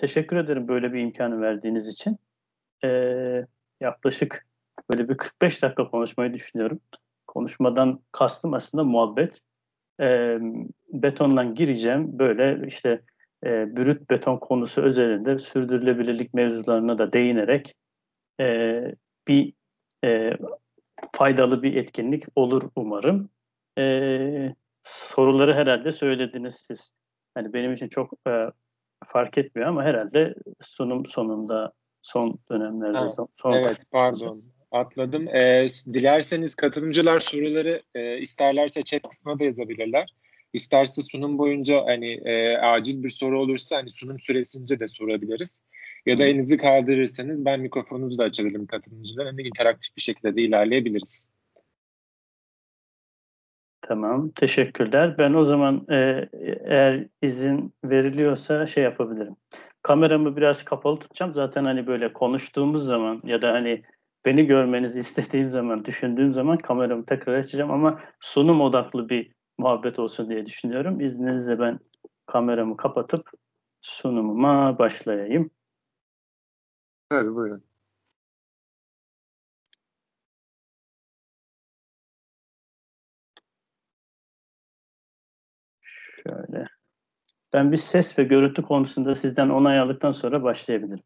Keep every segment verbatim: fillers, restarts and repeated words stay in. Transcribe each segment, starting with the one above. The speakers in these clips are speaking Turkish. Teşekkür ederim böyle bir imkanı verdiğiniz için. Ee, yaklaşık böyle bir kırk beş dakika konuşmayı düşünüyorum. Konuşmadan kastım aslında muhabbet. Ee, betonla gireceğim. Böyle işte e, brüt beton konusu özelinde sürdürülebilirlik mevzularına da değinerek e, bir e, faydalı bir etkinlik olur umarım. Ee, soruları herhalde söylediniz siz. Yani benim için çok e, fark etmiyor ama herhalde sunum sonunda son dönemlerde ha, son, son evet pardon atladım. Ee, dilerseniz katılımcılar soruları e, isterlerse chat kısmına da yazabilirler. İsterse sunum boyunca hani e, acil bir soru olursa hani sunum süresince de sorabiliriz. Ya da elinizi kaldırırsanız ben mikrofonunuzu da açabilirim katılımcılar. Hani interaktif bir şekilde de ilerleyebiliriz. Tamam, teşekkürler. Ben o zaman e, eğer izin veriliyorsa şey yapabilirim. Kameramı biraz kapalı tutacağım. Zaten hani böyle konuştuğumuz zaman ya da hani beni görmenizi istediğim zaman, düşündüğüm zaman kameramı tekrar açacağım ama sunum odaklı bir muhabbet olsun diye düşünüyorum. İzninizle ben kameramı kapatıp sunumuma başlayayım. Evet, buyurun. Şöyle. Ben bir ses ve görüntü konusunda sizden onay aldıktan sonra başlayabilirim.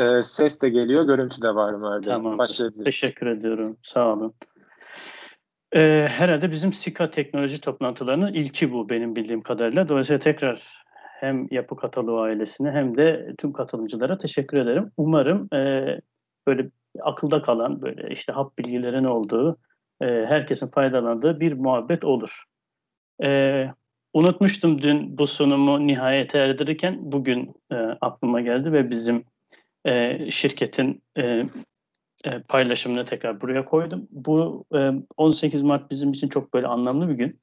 Ee, ses de geliyor, görüntü de var mı? Tamam. Başlayabiliriz. Teşekkür ediyorum. Sağ olun. Ee, herhalde bizim Sika teknoloji toplantılarının ilki bu benim bildiğim kadarıyla. Dolayısıyla tekrar hem Yapı Kataloğu ailesine hem de tüm katılımcılara teşekkür ederim. Umarım e, böyle akılda kalan, böyle işte hap bilgilerin olduğu, e, herkesin faydalandığı bir muhabbet olur. E, unutmuştum dün bu sunumu nihayete erdirirken bugün e, aklıma geldi ve bizim e, şirketin e, e, paylaşımını tekrar buraya koydum. Bu e, on sekiz Mart bizim için çok böyle anlamlı bir gün.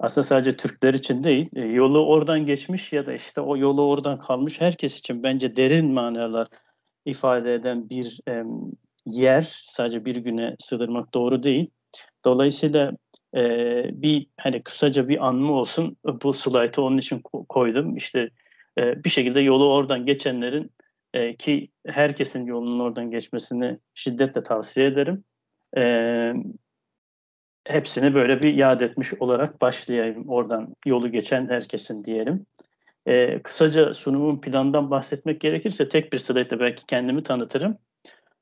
Aslında sadece Türkler için değil, yolu oradan geçmiş ya da işte o yolu oradan kalmış herkes için bence derin manalar ifade eden bir e, yer. Sadece bir güne sığdırmak doğru değil. Dolayısıyla e, bir hani kısaca bir anma olsun, bu slaytı onun için koydum. İşte e, bir şekilde yolu oradan geçenlerin e, ki herkesin yolunun oradan geçmesini şiddetle tavsiye ederim. Evet. Hepsini böyle bir yad etmiş olarak başlayayım. Oradan yolu geçen herkesin diyelim. Ee, kısaca sunumun planından bahsetmek gerekirse tek bir slaytta belki kendimi tanıtırım.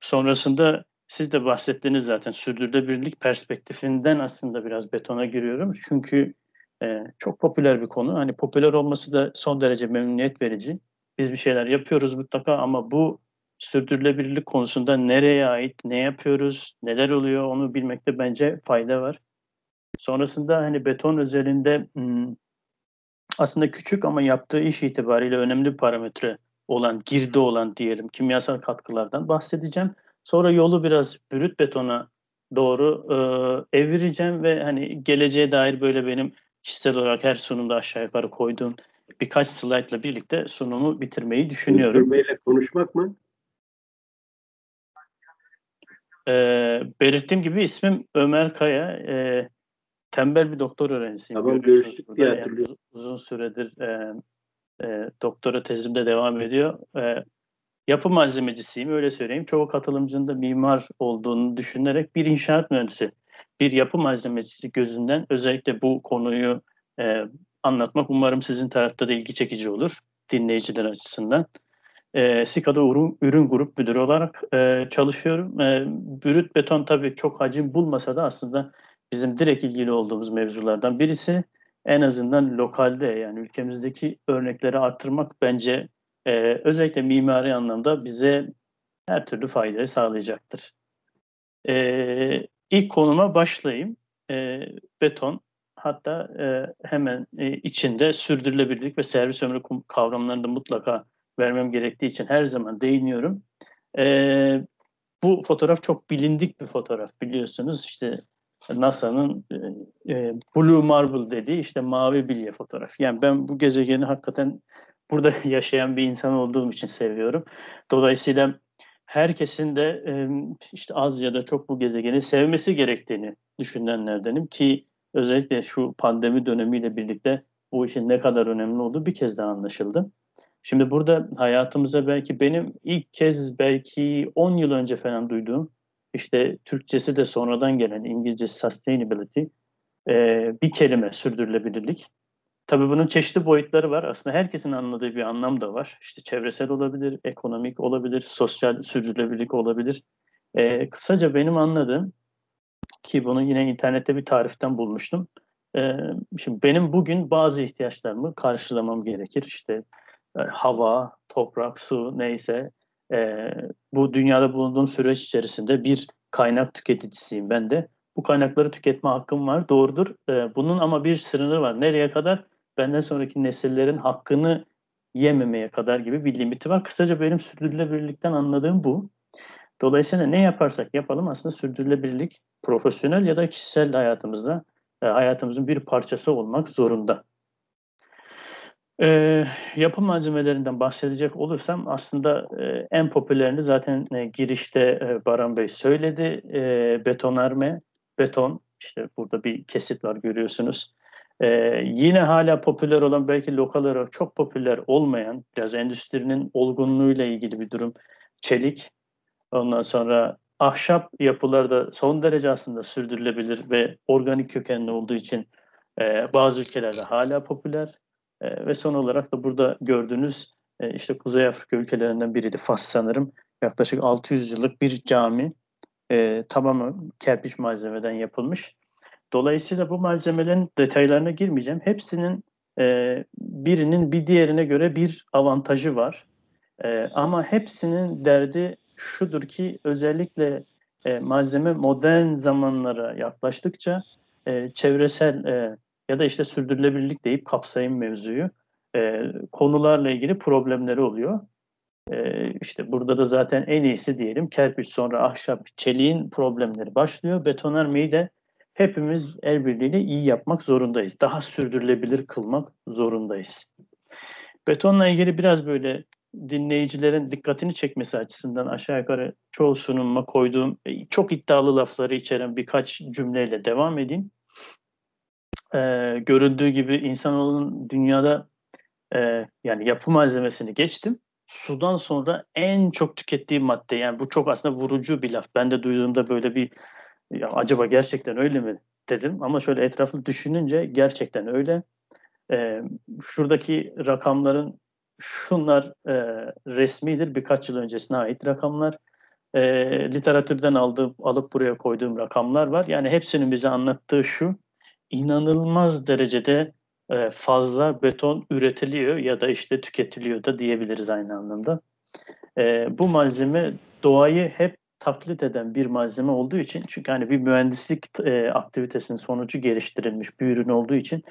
Sonrasında siz de bahsettiniz zaten sürdürülebilirlik perspektifinden aslında biraz betona giriyorum. Çünkü e, çok popüler bir konu. Hani popüler olması da son derece memnuniyet verici. Biz bir şeyler yapıyoruz mutlaka ama bu sürdürülebilirlik konusunda nereye ait, ne yapıyoruz, neler oluyor onu bilmekte bence fayda var. Sonrasında hani beton özelinde aslında küçük ama yaptığı iş itibariyle önemli bir parametre olan, girdi olan diyelim kimyasal katkılardan bahsedeceğim. Sonra yolu biraz brüt betona doğru e, evireceğim ve hani geleceğe dair böyle benim kişisel olarak her sunumda aşağı yukarı koyduğum birkaç slaytla birlikte sunumu bitirmeyi düşünüyorum. Bitirmeyle konuşmak mı? Ee, belirttiğim gibi ismim Ömer Kaya, e, tembel bir doktor öğrencisiyim. Tamam, görüştük diye hatırlıyorum. Yani uzun süredir e, e, doktora tezimde devam ediyor. E, yapı malzemecisiyim, öyle söyleyeyim. Çoğu katılımcının da mimar olduğunu düşünerek bir inşaat mühendisi, bir yapı malzemecisi gözünden özellikle bu konuyu e, anlatmak umarım sizin tarafta da ilgi çekici olur dinleyiciler açısından. E, Sika'da ürün, ürün grup müdürü olarak e, çalışıyorum. E, brüt beton tabii çok hacim bulmasa da aslında bizim direkt ilgili olduğumuz mevzulardan birisi. En azından lokalde yani ülkemizdeki örnekleri arttırmak bence e, özellikle mimari anlamda bize her türlü faydayı sağlayacaktır. E, ilk konuma başlayayım. E, beton hatta e, hemen e, içinde sürdürülebilirlik ve servis ömrü kavramlarında mutlaka vermem gerektiği için her zaman değiniyorum. Ee, bu fotoğraf çok bilindik bir fotoğraf biliyorsunuz. İşte NASA'nın e, Blue Marble dediği işte mavi bilye fotoğrafı. Yani ben bu gezegeni hakikaten burada yaşayan bir insan olduğum için seviyorum. Dolayısıyla herkesin de e, işte az ya da çok bu gezegeni sevmesi gerektiğini düşünenlerdenim ki özellikle şu pandemi dönemiyle birlikte bu işin ne kadar önemli olduğu bir kez daha anlaşıldı. Şimdi burada hayatımıza belki benim ilk kez belki on yıl önce falan duyduğum, işte Türkçesi de sonradan gelen, İngilizce sustainability, e, bir kelime, sürdürülebilirlik. Tabii bunun çeşitli boyutları var. Aslında herkesin anladığı bir anlam da var. İşte çevresel olabilir, ekonomik olabilir, sosyal sürdürülebilirlik olabilir. E, kısaca benim anladığım, ki bunu yine internette bir tariften bulmuştum. E, şimdi benim bugün bazı ihtiyaçlarımı karşılamam gerekir. İşte hava, toprak, su neyse e, bu dünyada bulunduğum süreç içerisinde bir kaynak tüketicisiyim ben de. Bu kaynakları tüketme hakkım var, doğrudur. E, bunun ama bir sınırı var. Nereye kadar? Benden sonraki nesillerin hakkını yememeye kadar gibi bir limiti var. Kısaca benim sürdürülebilirlikten anladığım bu. Dolayısıyla ne yaparsak yapalım aslında sürdürülebilirlik profesyonel ya da kişisel hayatımızda e, hayatımızın bir parçası olmak zorunda. E, yapı malzemelerinden bahsedecek olursam aslında e, en popülerini zaten e, girişte e, Baran Bey söyledi. E, betonarme, beton, işte burada bir kesit var görüyorsunuz. E, yine hala popüler olan, belki lokal olarak çok popüler olmayan, biraz endüstrinin olgunluğuyla ilgili bir durum, çelik. Ondan sonra ahşap yapılar da son derece aslında sürdürülebilir ve organik kökenli olduğu için e, bazı ülkelerde hala popüler. E, ve son olarak da burada gördüğünüz e, işte Kuzey Afrika ülkelerinden biriydi, Fas sanırım. Yaklaşık altı yüz yıllık bir cami, e, tamamı kerpiç malzemeden yapılmış. Dolayısıyla bu malzemelerin detaylarına girmeyeceğim. Hepsinin e, birinin bir diğerine göre bir avantajı var. Ee, ama hepsinin derdi şudur ki özellikle e, malzeme modern zamanlara yaklaştıkça e, çevresel e, ya da işte sürdürülebilirlik deyip kapsayın mevzuyu e, konularla ilgili problemleri oluyor. E, işte burada da zaten en iyisi diyelim kerpiç, sonra ahşap, çeliğin problemleri başlıyor. Betonarmeyi de hepimiz el birliğiyle iyi yapmak zorundayız. Daha sürdürülebilir kılmak zorundayız. Betonla ilgili biraz böyle dinleyicilerin dikkatini çekmesi açısından aşağı yukarı çoğu sunuma koyduğum çok iddialı lafları içeren birkaç cümleyle devam edeyim. Ee, görüldüğü gibi insanoğlunun dünyada e, yani yapı malzemesini geçtim, sudan sonra en çok tükettiği madde, yani bu çok aslında vurucu bir laf. Ben de duyduğumda böyle bir ya acaba gerçekten öyle mi dedim, ama şöyle etraflı düşününce gerçekten öyle. Ee, şuradaki rakamların, şunlar e, resmidir, birkaç yıl öncesine ait rakamlar, e, literatürden aldığım, alıp buraya koyduğum rakamlar var. Yani hepsinin bize anlattığı şu, inanılmaz derecede e, fazla beton üretiliyor ya da işte tüketiliyor da diyebiliriz aynı anlamda. E, bu malzeme doğayı hep taklit eden bir malzeme olduğu için, çünkü hani bir mühendislik e, aktivitesinin sonucu geliştirilmiş bir ürün olduğu için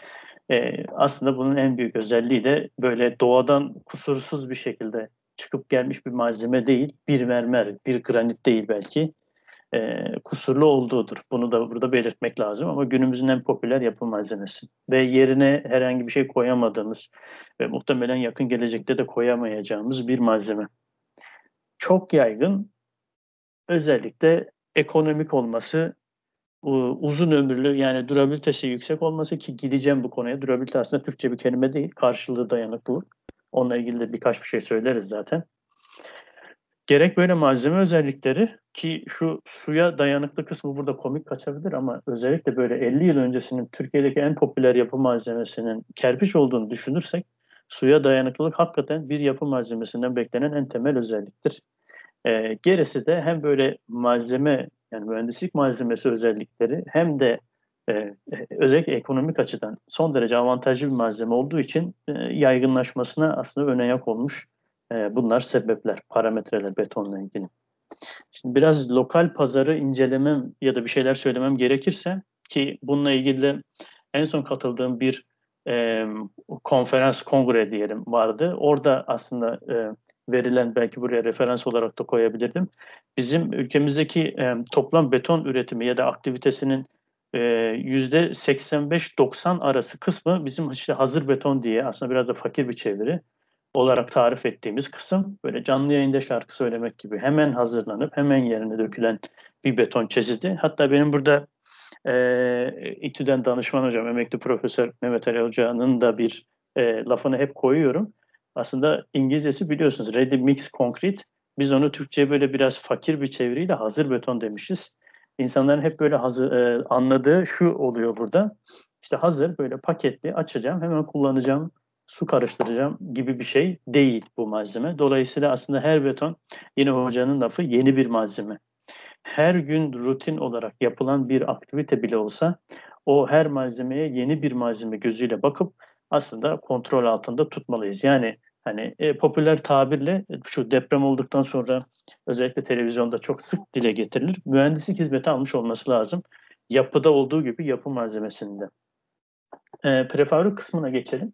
e, aslında bunun en büyük özelliği de böyle doğadan kusursuz bir şekilde çıkıp gelmiş bir malzeme değil, bir mermer, bir granit değil belki, e, kusurlu olduğudur. Bunu da burada belirtmek lazım, ama günümüzün en popüler yapı malzemesi ve yerine herhangi bir şey koyamadığımız ve muhtemelen yakın gelecekte de koyamayacağımız bir malzeme. Çok yaygın. Özellikle ekonomik olması, uzun ömürlü, yani durabilitesi yüksek olması, ki gideceğim bu konuya. Durabilite aslında Türkçe bir kelime değil, karşılığı dayanıklılık. Onunla ilgili de birkaç bir şey söyleriz zaten. Gerek böyle malzeme özellikleri, ki şu suya dayanıklı kısmı burada komik kaçabilir ama özellikle böyle elli yıl öncesinin Türkiye'deki en popüler yapı malzemesinin kerpiç olduğunu düşünürsek, suya dayanıklılık hakikaten bir yapı malzemesinden beklenen en temel özelliktir. E, gerisi de hem böyle malzeme, yani mühendislik malzemesi özellikleri, hem de e, özellikle ekonomik açıdan son derece avantajlı bir malzeme olduğu için e, yaygınlaşmasına aslında ön ayak olmuş. E, bunlar sebepler, parametreler betonla ilgili. Şimdi biraz lokal pazarı incelemem ya da bir şeyler söylemem gerekirse, ki bununla ilgili de en son katıldığım bir e, konferans, kongre diyelim vardı. Orada aslında e, verilen, belki buraya referans olarak da koyabilirdim. Bizim ülkemizdeki e, toplam beton üretimi ya da aktivitesinin e, yüzde seksen beş doksan arası kısmı bizim işte hazır beton diye aslında biraz da fakir bir çeviri olarak tarif ettiğimiz kısım. Böyle canlı yayında şarkı söylemek gibi hemen hazırlanıp hemen yerine dökülen bir beton çeşidi. Hatta benim burada e, İTÜ'den danışman hocam, emekli profesör Mehmet Ali hocanın da bir e, lafını hep koyuyorum. Aslında İngilizcesi biliyorsunuz ready mix concrete. Biz onu Türkçe'ye böyle biraz fakir bir çeviriyle hazır beton demişiz. İnsanların hep böyle hazır, e, anladığı şu oluyor burada. İşte hazır böyle paketli açacağım, hemen kullanacağım, su karıştıracağım gibi bir şey değil bu malzeme. Dolayısıyla aslında her beton, yine hocanın lafı, yeni bir malzeme. Her gün rutin olarak yapılan bir aktivite bile olsa o her malzemeye yeni bir malzeme gözüyle bakıp aslında kontrol altında tutmalıyız. Yani hani e, popüler tabirle şu deprem olduktan sonra özellikle televizyonda çok sık dile getirilir. Mühendislik hizmeti almış olması lazım. Yapıda olduğu gibi yapı malzemesinde. E, prefabrik kısmına geçelim.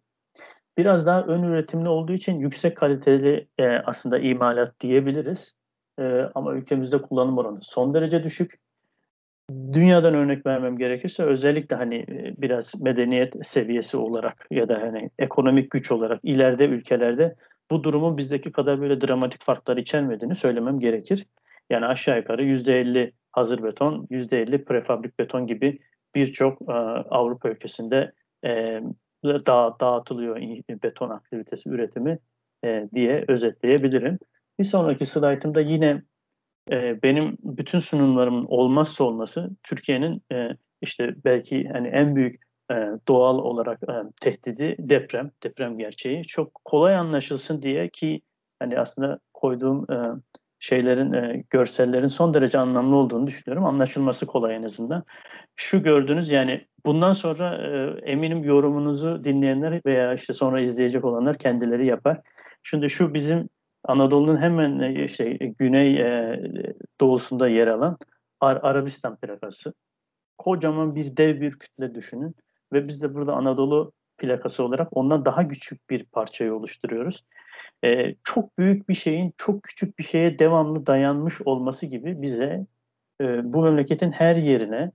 Biraz daha ön üretimli olduğu için yüksek kaliteli e, aslında imalat diyebiliriz. E, ama ülkemizde kullanım oranı son derece düşük. Dünyadan örnek vermem gerekirse özellikle hani biraz medeniyet seviyesi olarak ya da hani ekonomik güç olarak ileride ülkelerde bu durumun bizdeki kadar böyle dramatik farklar içermediğini söylemem gerekir. Yani aşağı yukarı yüzde elli hazır beton, yüzde elli prefabrik beton gibi birçok e, Avrupa ülkesinde e, da, dağıtılıyor beton aktivitesi üretimi e, diye özetleyebilirim. Bir sonraki slaytımda yine benim bütün sunumlarımın olmazsa olması Türkiye'nin işte belki hani en büyük doğal olarak tehdidi deprem, deprem gerçeği çok kolay anlaşılsın diye ki hani aslında koyduğum şeylerin, görsellerin son derece anlamlı olduğunu düşünüyorum. Anlaşılması kolay en azından. Şu gördüğünüz yani bundan sonra eminim yorumunuzu dinleyenler veya işte sonra izleyecek olanlar kendileri yapar. Şimdi şu bizim Anadolu'nun hemen şey, güney e, doğusunda yer alan Ar Arabistan plakası. Kocaman bir dev bir kütle düşünün ve biz de burada Anadolu plakası olarak ondan daha küçük bir parçayı oluşturuyoruz. E, çok büyük bir şeyin çok küçük bir şeye devamlı dayanmış olması gibi bize e, bu memleketin her yerine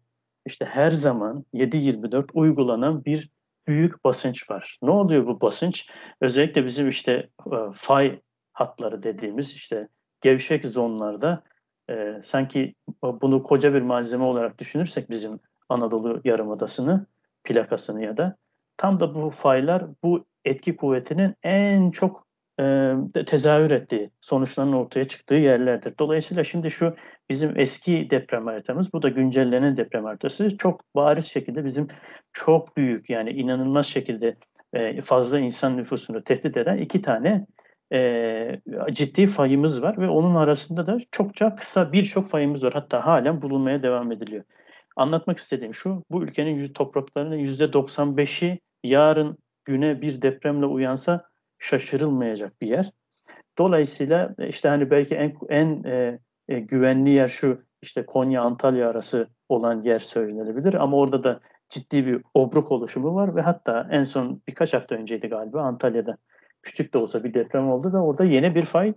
işte her zaman yedi yirmi dört uygulanan bir büyük basınç var. Ne oluyor bu basınç? Özellikle bizim işte e, fay hatları dediğimiz işte gevşek zonlarda e, sanki bunu koca bir malzeme olarak düşünürsek bizim Anadolu Yarımadası'nı, plakasını ya da tam da bu faylar bu etki kuvvetinin en çok e, tezahür ettiği, sonuçların ortaya çıktığı yerlerdir. Dolayısıyla şimdi şu bizim eski deprem haritamız, bu da güncellenen deprem haritası çok bariz şekilde bizim çok büyük yani inanılmaz şekilde e, fazla insan nüfusunu tehdit eden iki tane E, ciddi fayımız var ve onun arasında da çokça kısa birçok fayımız var. Hatta halen bulunmaya devam ediliyor. Anlatmak istediğim şu, bu ülkenin topraklarının yüzde doksan beşi yarın güne bir depremle uyansa şaşırılmayacak bir yer. Dolayısıyla işte hani belki en, en e, e, güvenli yer şu işte Konya-Antalya arası olan yer söylenebilir ama orada da ciddi bir obruk oluşumu var ve hatta en son birkaç hafta önceydi galiba Antalya'da küçük de olsa bir deprem oldu ve orada yeni bir fay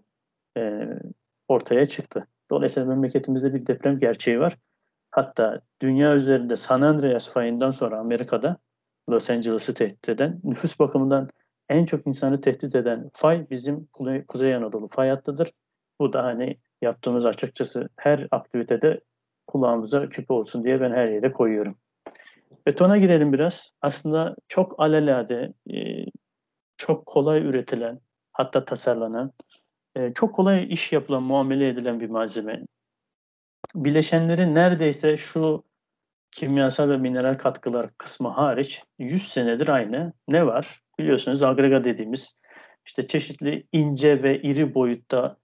e, ortaya çıktı. Dolayısıyla memleketimizde bir deprem gerçeği var. Hatta dünya üzerinde San Andreas fayından sonra Amerika'da Los Angeles'ı tehdit eden, nüfus bakımından en çok insanı tehdit eden fay bizim Kuzey Anadolu fay hattıdır. Bu da hani yaptığımız açıkçası her aktivitede kulağımıza küpe olsun diye ben her yere koyuyorum. Betona girelim biraz. Aslında çok alelade e, çok kolay üretilen, hatta tasarlanan, çok kolay iş yapılan, muamele edilen bir malzeme. Bileşenleri neredeyse şu kimyasal ve mineral katkılar kısmı hariç yüz senedir aynı. Ne var? Biliyorsunuz agrega dediğimiz işte çeşitli ince ve iri boyutta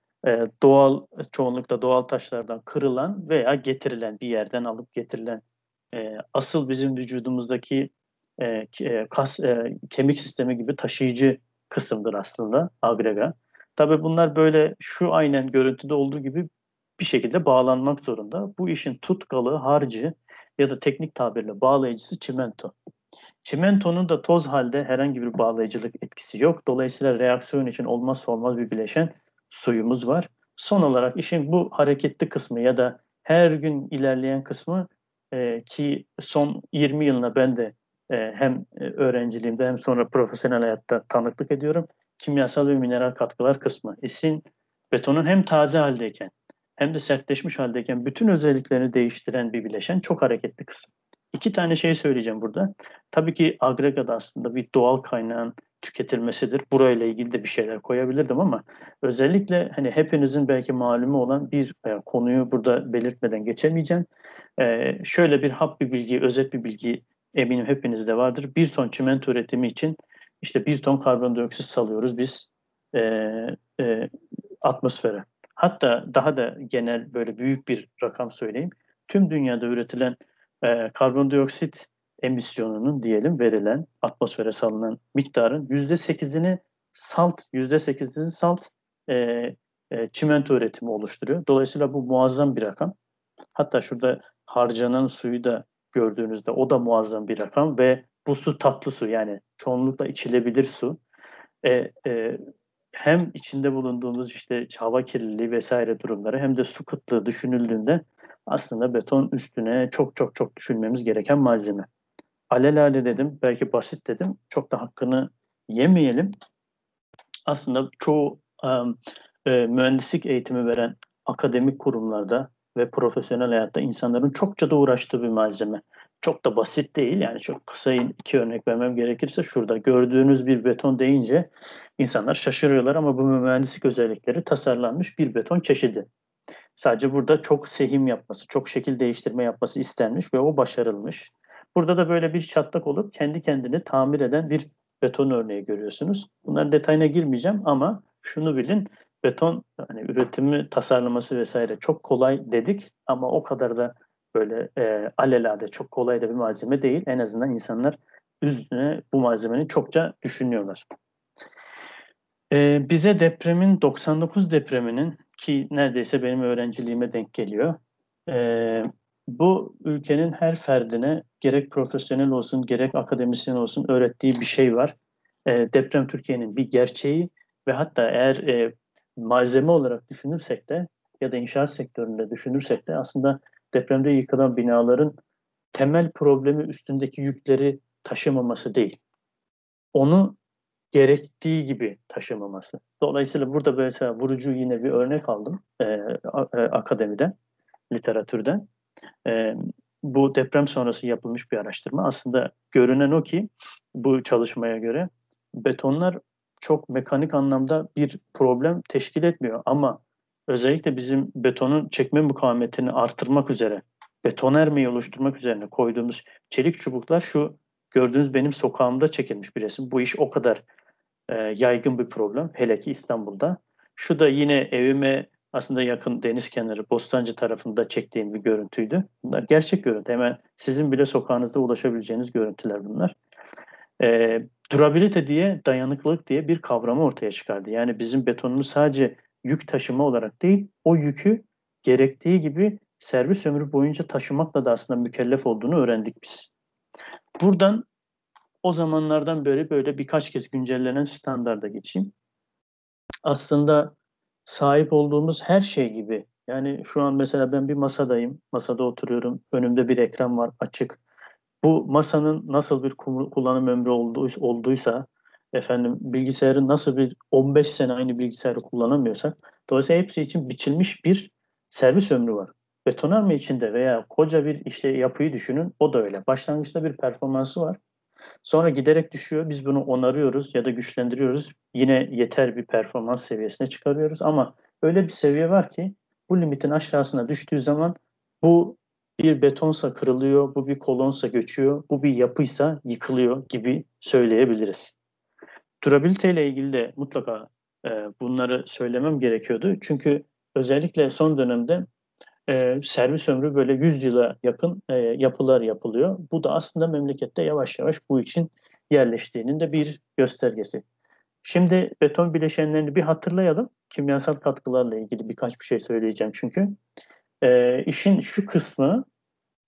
doğal, çoğunlukla doğal taşlardan kırılan veya getirilen, bir yerden alıp getirilen asıl bizim vücudumuzdaki kas, kemik sistemi gibi taşıyıcı kısımdır aslında agrega. Tabii bunlar böyle şu aynen görüntüde olduğu gibi bir şekilde bağlanmak zorunda. Bu işin tutkalı, harcı ya da teknik tabirle bağlayıcısı çimento. Çimentonun da toz halde herhangi bir bağlayıcılık etkisi yok. Dolayısıyla reaksiyon için olmazsa olmaz bir bileşen suyumuz var. Son olarak işin bu hareketli kısmı ya da her gün ilerleyen kısmı e, ki son yirmi yılına ben de hem öğrenciliğimde hem sonra profesyonel hayatta tanıklık ediyorum. Kimyasal ve mineral katkılar kısmı. İsin betonun hem taze haldeyken hem de sertleşmiş haldeyken bütün özelliklerini değiştiren bir bileşen çok hareketli kısım. İki tane şey söyleyeceğim burada. Tabii ki agregada aslında bir doğal kaynağın tüketilmesidir. Burayla ilgili de bir şeyler koyabilirdim ama özellikle hani hepinizin belki malumu olan bir e, konuyu burada belirtmeden geçemeyeceğim. E, şöyle bir hap bir bilgi, özet bir bilgi eminim hepinizde vardır. Bir ton çimento üretimi için işte bir ton karbondioksit salıyoruz biz e, e, atmosfere. Hatta daha da genel böyle büyük bir rakam söyleyeyim. Tüm dünyada üretilen e, karbondioksit emisyonunun diyelim verilen atmosfere salınan miktarın yüzde sekizini salt yüzde sekizini salt e, e, çimento üretimi oluşturuyor. Dolayısıyla bu muazzam bir rakam. Hatta şurada harcanan suyu da gördüğünüzde o da muazzam bir rakam ve bu su tatlı su, yani çoğunlukla içilebilir su. E, e, hem içinde bulunduğumuz işte hava kirliliği vesaire durumları hem de su kıtlığı düşünüldüğünde aslında beton üstüne çok çok çok düşünmemiz gereken malzeme. Alelade dedim, belki basit dedim, çok da hakkını yemeyelim. Aslında çoğu e, mühendislik eğitimi veren akademik kurumlarda ve profesyonel hayatta insanların çokça da uğraştığı bir malzeme. Çok da basit değil, yani çok kısa iki örnek vermem gerekirse şurada gördüğünüz bir beton deyince insanlar şaşırıyorlar ama bu mühendislik özellikleri tasarlanmış bir beton çeşidi. Sadece burada çok sehim yapması, çok şekil değiştirme yapması istenmiş ve o başarılmış. Burada da böyle bir çatlak olup kendi kendini tamir eden bir beton örneği görüyorsunuz. Bunların detayına girmeyeceğim ama şunu bilin, beton hani üretimi, tasarlaması vesaire çok kolay dedik ama o kadar da böyle e, alelade çok kolay da bir malzeme değil. En azından insanlar üzerine bu malzemeyi çokça düşünüyorlar. E, bize depremin, doksan dokuz depreminin ki neredeyse benim öğrenciliğime denk geliyor. E, bu ülkenin her ferdine gerek profesyonel olsun gerek akademisyen olsun öğrettiği bir şey var. E, deprem Türkiye'nin bir gerçeği ve hatta eğer e, malzeme olarak düşünürsek de ya da inşaat sektöründe düşünürsek de aslında depremde yıkılan binaların temel problemi üstündeki yükleri taşımaması değil. Onu gerektiği gibi taşımaması. Dolayısıyla burada mesela vurucu yine bir örnek aldım e, akademiden, literatürden. E, bu deprem sonrası yapılmış bir araştırma. Aslında görünen o ki bu çalışmaya göre betonlar çok mekanik anlamda bir problem teşkil etmiyor ama özellikle bizim betonun çekme mukavemetini artırmak üzere, beton ermeyi oluşturmak üzerine koyduğumuz çelik çubuklar şu gördüğünüz benim sokağımda çekilmiş bir resim. Bu iş o kadar e, yaygın bir problem, hele ki İstanbul'da. Şu da yine evime aslında yakın deniz kenarı Bostancı tarafında çektiğim bir görüntüydü. Bunlar gerçek görüntü. Hemen sizin bile sokağınızda ulaşabileceğiniz görüntüler bunlar. E, durabilite diye, dayanıklılık diye bir kavramı ortaya çıkardı. Yani bizim betonumuz sadece yük taşıma olarak değil, o yükü gerektiği gibi servis ömrü boyunca taşımakla da aslında mükellef olduğunu öğrendik biz. Buradan o zamanlardan beri böyle birkaç kez güncellenen standarda geçeyim. Aslında sahip olduğumuz her şey gibi, yani şu an mesela ben bir masadayım, masada oturuyorum, önümde bir ekran var açık. Bu masanın nasıl bir kullanım ömrü olduysa, efendim bilgisayarın nasıl bir on beş sene aynı bilgisayarı kullanamıyorsak, dolayısıyla hepsi için biçilmiş bir servis ömrü var. Betonarme içinde veya koca bir işte yapıyı düşünün, o da öyle. Başlangıçta bir performansı var. Sonra giderek düşüyor. Biz bunu onarıyoruz ya da güçlendiriyoruz. Yine yeter bir performans seviyesine çıkarıyoruz ama öyle bir seviye var ki bu limitin aşağısına düştüğü zaman bu bir betonsa kırılıyor, bu bir kolonsa göçüyor, bu bir yapıysa yıkılıyor gibi söyleyebiliriz. Durabiliteyle ilgili de mutlaka e, bunları söylemem gerekiyordu. Çünkü özellikle son dönemde e, servis ömrü böyle yüz yıla yakın e, yapılar yapılıyor. Bu da aslında memlekette yavaş yavaş bu için yerleştiğinin de bir göstergesi. Şimdi beton bileşenlerini bir hatırlayalım. Kimyasal katkılarla ilgili birkaç bir şey söyleyeceğim çünkü. E, işin şu kısmı,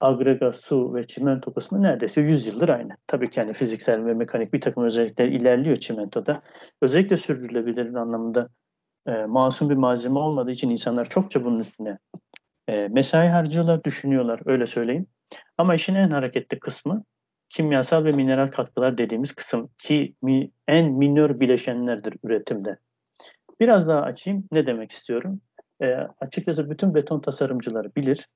agregat, su ve çimento kısmı neredeyse yüz yıldır aynı. Tabii ki yani fiziksel ve mekanik bir takım özellikler ilerliyor çimentoda. Özellikle sürdürülebilir anlamında e, masum bir malzeme olmadığı için insanlar çokça bunun üstüne e, mesai harcıyorlar, düşünüyorlar, öyle söyleyeyim. Ama işin en hareketli kısmı kimyasal ve mineral katkılar dediğimiz kısım ki mi, en minör bileşenlerdir üretimde. Biraz daha açayım, ne demek istiyorum? E, açıkçası bütün beton tasarımcıları bilir.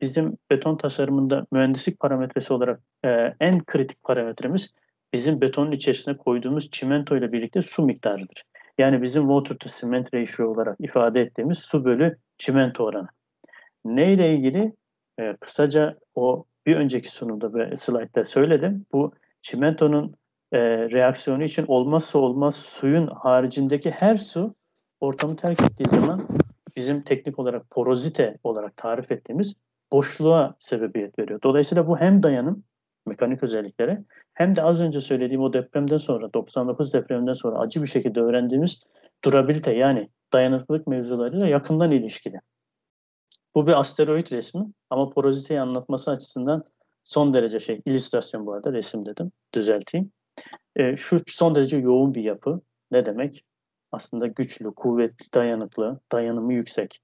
Bizim beton tasarımında mühendislik parametresi olarak e, en kritik parametremiz bizim betonun içerisine koyduğumuz çimento ile birlikte su miktarıdır. Yani bizim water to cement ratio olarak ifade ettiğimiz su bölü çimento oranı. Neyle ilgili? Ee, kısaca o bir önceki sunumda ve slaytta söyledim. Bu çimentonun e, reaksiyonu için olmazsa olmaz suyun haricindeki her su ortamı terk ettiği zaman bizim teknik olarak porozite olarak tarif ettiğimiz boşluğa sebebiyet veriyor. Dolayısıyla bu hem dayanım, mekanik özelliklere, hem de az önce söylediğim o depremden sonra, doksan dokuz depreminden sonra acı bir şekilde öğrendiğimiz durabilite, yani dayanıklılık mevzularıyla yakından ilişkili. Bu bir asteroid resmi ama poroziteyi anlatması açısından son derece şey, illüstrasyon bu arada, resim dedim, düzelteyim. E, şu son derece yoğun bir yapı ne demek? Aslında güçlü, kuvvetli, dayanıklı, dayanımı yüksek.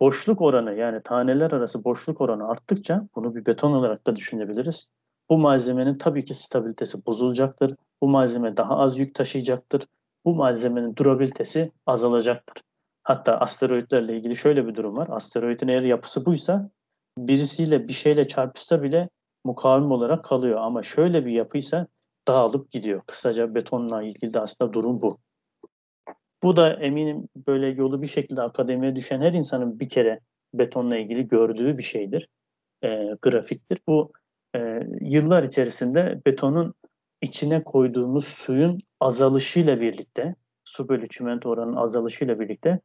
Boşluk oranı, yani taneler arası boşluk oranı arttıkça, bunu bir beton olarak da düşünebiliriz. Bu malzemenin tabii ki stabilitesi bozulacaktır. Bu malzeme daha az yük taşıyacaktır. Bu malzemenin durabilitesi azalacaktır. Hatta asteroidlerle ilgili şöyle bir durum var. Asteroidin eğer yapısı buysa birisiyle bir şeyle çarpışsa bile mukavim olarak kalıyor. Ama şöyle bir yapıysa dağılıp gidiyor. Kısaca betonla ilgili de aslında durum bu. Bu da eminim böyle yolu bir şekilde akademiye düşen her insanın bir kere betonla ilgili gördüğü bir şeydir. E, grafiktir. Bu e, yıllar içerisinde betonun içine koyduğumuz suyun azalışıyla birlikte, su bölü çimento oranının azalışıyla birlikte,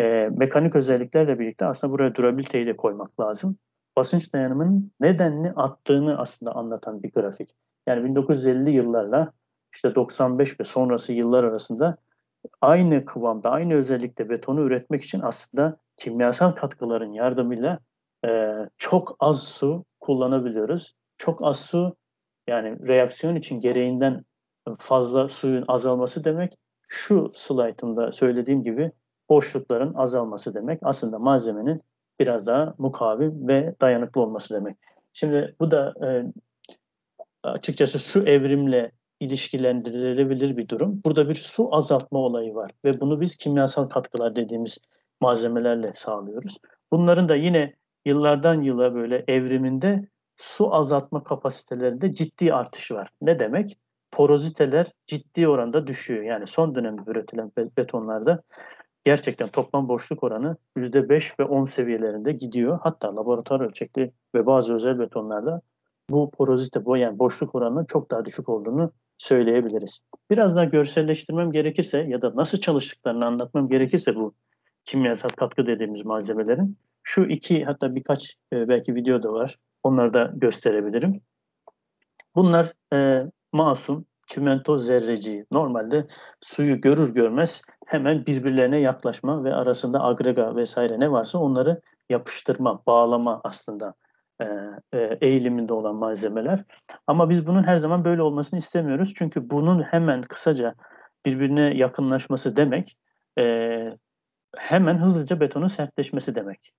e, mekanik özelliklerle birlikte aslında buraya durabiliteyi de koymak lazım. Basınç dayanımının nedenli arttığını aslında anlatan bir grafik. Yani bin dokuz yüz ellili yıllarla işte doksan beş ve sonrası yıllar arasında aynı kıvamda, aynı özellikte betonu üretmek için aslında kimyasal katkıların yardımıyla e, çok az su kullanabiliyoruz. Çok az su, yani reaksiyon için gereğinden fazla suyun azalması demek. Şu slaytımda söylediğim gibi boşlukların azalması demek. Aslında malzemenin biraz daha mukavim ve dayanıklı olması demek. Şimdi bu da e, açıkçası şu evrimle ilişkilendirilebilir bir durum. Burada bir su azaltma olayı var ve bunu biz kimyasal katkılar dediğimiz malzemelerle sağlıyoruz. Bunların da yine yıllardan yıla böyle evriminde su azaltma kapasitelerinde ciddi artış var. Ne demek? Poroziteler ciddi oranda düşüyor. Yani son dönemde üretilen betonlarda gerçekten toplam boşluk oranı yüzde beş ve on seviyelerinde gidiyor. Hatta laboratuvar ölçekli ve bazı özel betonlarda bu porozite, bu yani boşluk oranının çok daha düşük olduğunu söyleyebiliriz. Biraz daha görselleştirmem gerekirse ya da nasıl çalıştıklarını anlatmam gerekirse bu kimyasal katkı dediğimiz malzemelerin şu iki, hatta birkaç e, belki video da var. Onları da gösterebilirim. Bunlar e, masum çimento zerreciği. Normalde suyu görür görmez hemen birbirlerine yaklaşma ve arasında agrega vesaire ne varsa onları yapıştırma, bağlama aslında eğiliminde olan malzemeler. Ama biz bunun her zaman böyle olmasını istemiyoruz. Çünkü bunun hemen kısaca birbirine yakınlaşması demek hemen hızlıca betonun sertleşmesi demek.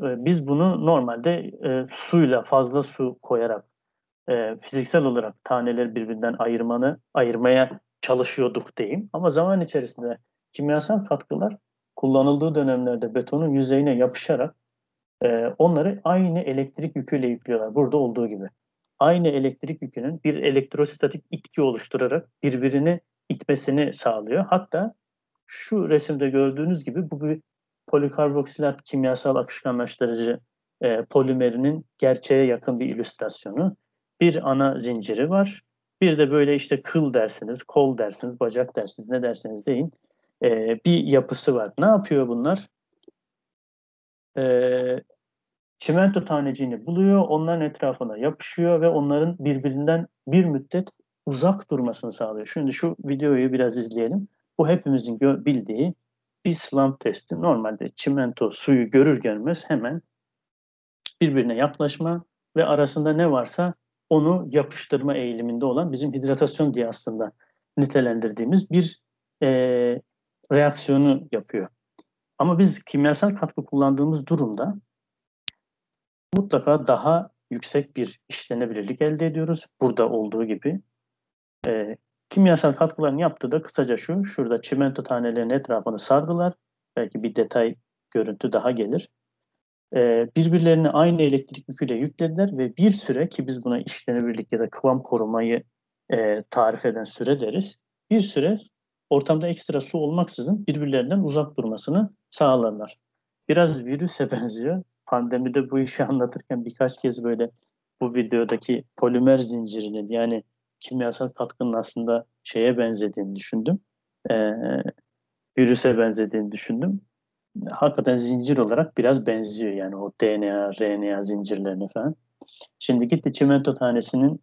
Biz bunu normalde suyla, fazla su koyarak fiziksel olarak taneleri birbirinden ayırmanı, ayırmaya çalışıyorduk diyeyim. Ama zaman içerisinde kimyasal katkılar kullanıldığı dönemlerde betonun yüzeyine yapışarak onları aynı elektrik yüküyle yüklüyorlar. Burada olduğu gibi. Aynı elektrik yükünün bir elektrostatik itki oluşturarak birbirini itmesini sağlıyor. Hatta şu resimde gördüğünüz gibi bu bir polikarboksilat kimyasal akışkanlaştırıcı e, polimerinin gerçeğe yakın bir illüstrasyonu. Bir ana zinciri var. Bir de böyle işte kıl dersiniz, kol dersiniz, bacak dersiniz, ne derseniz deyin. E, bir yapısı var. Ne yapıyor bunlar? E, çimento taneciğini buluyor, onların etrafına yapışıyor ve onların birbirinden bir müddet uzak durmasını sağlıyor. Şimdi şu videoyu biraz izleyelim. Bu hepimizin bildiği bir slump testi. Normalde çimento suyu görür görmez hemen birbirine yaklaşma ve arasında ne varsa onu yapıştırma eğiliminde olan bizim hidratasyon diye aslında nitelendirdiğimiz bir e, reaksiyonu yapıyor. Ama biz kimyasal katkı kullandığımız durumda mutlaka daha yüksek bir işlenebilirlik elde ediyoruz. Burada olduğu gibi e, kimyasal katkıların yaptığı da kısaca şu, şurada çimento tanelerinin etrafını sardılar. Belki bir detay görüntü daha gelir. E, birbirlerini aynı elektrik yüküyle yüklediler ve bir süre, ki biz buna işlenebilirlik ya da kıvam korumayı e, tarif eden süre deriz. Bir süre ortamda ekstra su olmaksızın birbirlerinden uzak durmasını sağlarlar. Biraz virüse benziyor. Pandemide bu işi anlatırken birkaç kez böyle bu videodaki polimer zincirinin, yani kimyasal katkının aslında şeye benzediğini düşündüm. E, virüse benzediğini düşündüm. Hakikaten zincir olarak biraz benziyor, yani o D N A, R N A zincirlerine falan. Şimdi gitti çimento tanesinin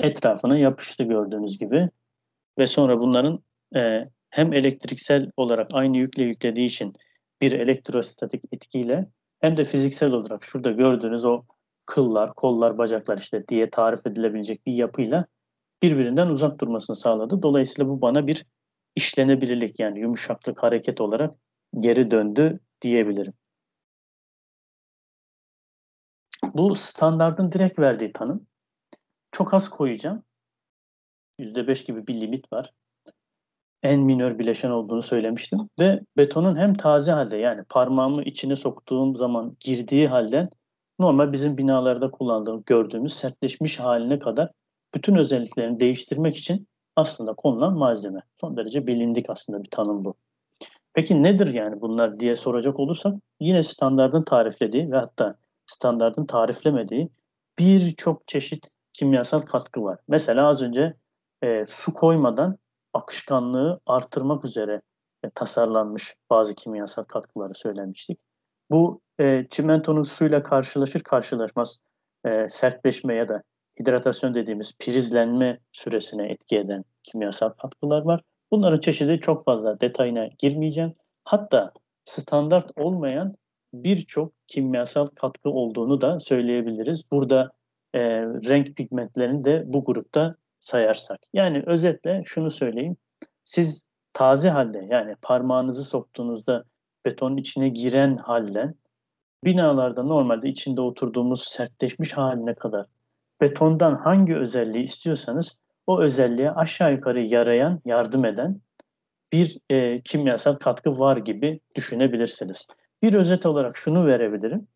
etrafına yapıştı gördüğünüz gibi ve sonra bunların e, hem elektriksel olarak aynı yükle yüklediği için bir elektrostatik etkiyle hem de fiziksel olarak şurada gördüğünüz o kıllar, kollar, bacaklar işte diye tarif edilebilecek bir yapıyla birbirinden uzak durmasını sağladı. Dolayısıyla bu bana bir işlenebilirlik, yani yumuşaklık, hareket olarak geri döndü diyebilirim. Bu standardın direkt verdiği tanım. Çok az koyacağım. yüzde beş gibi bir limit var. En minör bileşen olduğunu söylemiştim. Ve betonun hem taze halde, yani parmağımı içine soktuğum zaman girdiği halden normal bizim binalarda kullandığımız, gördüğümüz sertleşmiş haline kadar bütün özelliklerini değiştirmek için aslında konulan malzeme. Son derece bilindik aslında bir tanım bu. Peki nedir yani bunlar diye soracak olursak, yine standardın tariflediği ve hatta standardın tariflemediği birçok çeşit kimyasal katkı var. Mesela az önce e, su koymadan akışkanlığı artırmak üzere e, tasarlanmış bazı kimyasal katkıları söylemiştik. Bu e, çimentonun suyla karşılaşır karşılaşmaz e, sertleşme ya da hidratasyon dediğimiz prizlenme süresine etki eden kimyasal katkılar var. Bunların çeşidi çok fazla, detayına girmeyeceğim. Hatta standart olmayan birçok kimyasal katkı olduğunu da söyleyebiliriz. Burada e, renk pigmentlerini de bu grupta sayarsak. Yani özetle şunu söyleyeyim. Siz taze halde, yani parmağınızı soktuğunuzda betonun içine giren halden binalarda normalde içinde oturduğumuz sertleşmiş haline kadar betondan hangi özelliği istiyorsanız o özelliğe aşağı yukarı yarayan, yardım eden bir e, kimyasal katkı var gibi düşünebilirsiniz. Bir özet olarak şunu verebilirim.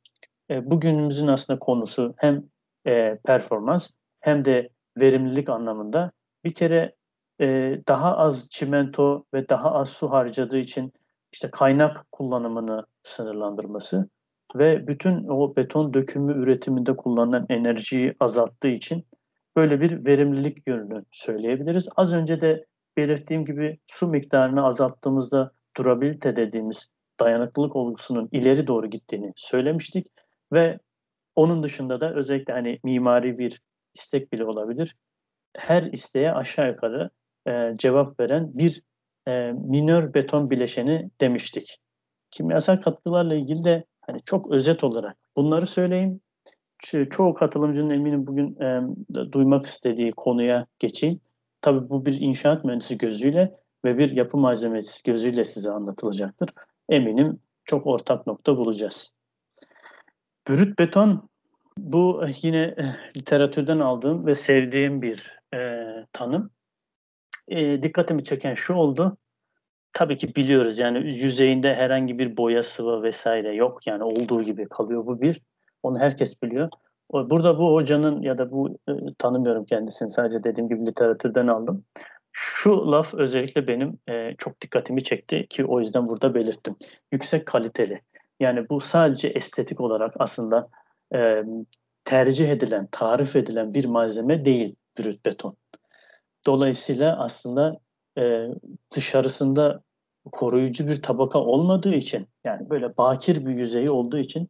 E, bugünümüzün aslında konusu hem e, performans hem de verimlilik anlamında. Bir kere e, daha az çimento ve daha az su harcadığı için işte kaynak kullanımını sınırlandırması ve bütün o beton dökümü üretiminde kullanılan enerjiyi azalttığı için böyle bir verimlilik yönünü söyleyebiliriz. Az önce de belirttiğim gibi su miktarını azalttığımızda durabilite dediğimiz dayanıklılık olgusunun ileri doğru gittiğini söylemiştik ve onun dışında da özellikle hani mimari bir istek bile olabilir. Her isteğe aşağı yukarı e, cevap veren bir e, minör beton bileşeni demiştik. Kimyasal katkılarla ilgili de hani çok özet olarak bunları söyleyeyim. Çoğu katılımcının eminim bugün e, duymak istediği konuya geçeyim. Tabii bu bir inşaat mühendisi gözüyle ve bir yapı malzemecisi gözüyle size anlatılacaktır. Eminim çok ortak nokta bulacağız. Brüt beton, bu yine e, literatürden aldığım ve sevdiğim bir e, tanım. E, dikkatimi çeken şu oldu. Tabii ki biliyoruz, yani yüzeyinde herhangi bir boya, sıvı vesaire yok. Yani olduğu gibi kalıyor, bu bir. Onu herkes biliyor. Burada bu hocanın ya da bu e, tanımıyorum kendisini, sadece dediğim gibi literatürden aldım. Şu laf özellikle benim e, çok dikkatimi çekti ki o yüzden burada belirttim. Yüksek kaliteli. Yani bu sadece estetik olarak aslında e, tercih edilen, tarif edilen bir malzeme değil brüt beton. Dolayısıyla aslında e, dışarısında koruyucu bir tabaka olmadığı için, yani böyle bakir bir yüzeyi olduğu için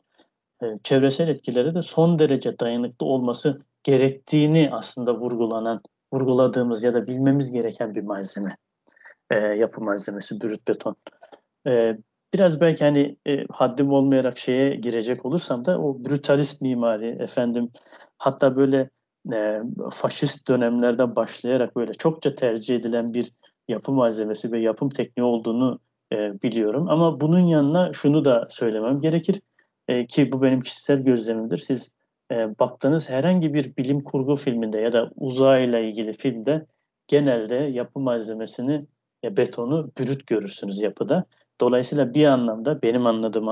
çevresel etkilere de son derece dayanıklı olması gerektiğini aslında vurgulanan, vurguladığımız ya da bilmemiz gereken bir malzeme. E, yapı malzemesi, brüt beton. E, biraz belki hani e, haddim olmayarak şeye girecek olursam da o brutalist mimari, efendim hatta böyle e, faşist dönemlerden başlayarak böyle çokça tercih edilen bir yapı malzemesi ve yapım tekniği olduğunu e, biliyorum. Ama bunun yanına şunu da söylemem gerekir. E, ki bu benim kişisel gözlemimdir. Siz e, baktığınız herhangi bir bilim kurgu filminde ya da uzayla ilgili filmde genelde yapı malzemesini, e, betonu brüt görürsünüz yapıda. Dolayısıyla bir anlamda benim anladığım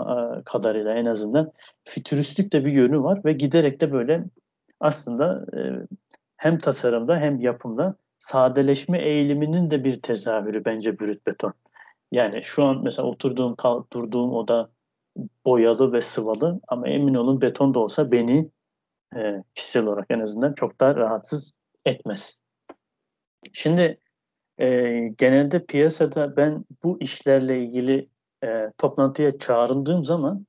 kadarıyla en azından fütüristik de bir yönü var ve giderek de böyle aslında e, hem tasarımda hem yapımda sadeleşme eğiliminin de bir tezahürü bence bürüt beton. Yani şu an mesela oturduğum, durduğum oda boyalı ve sıvalı ama emin olun beton da olsa beni e, kişisel olarak en azından çok daha rahatsız etmez. Şimdi e, genelde piyasada ben bu işlerle ilgili e, toplantıya çağrıldığım zaman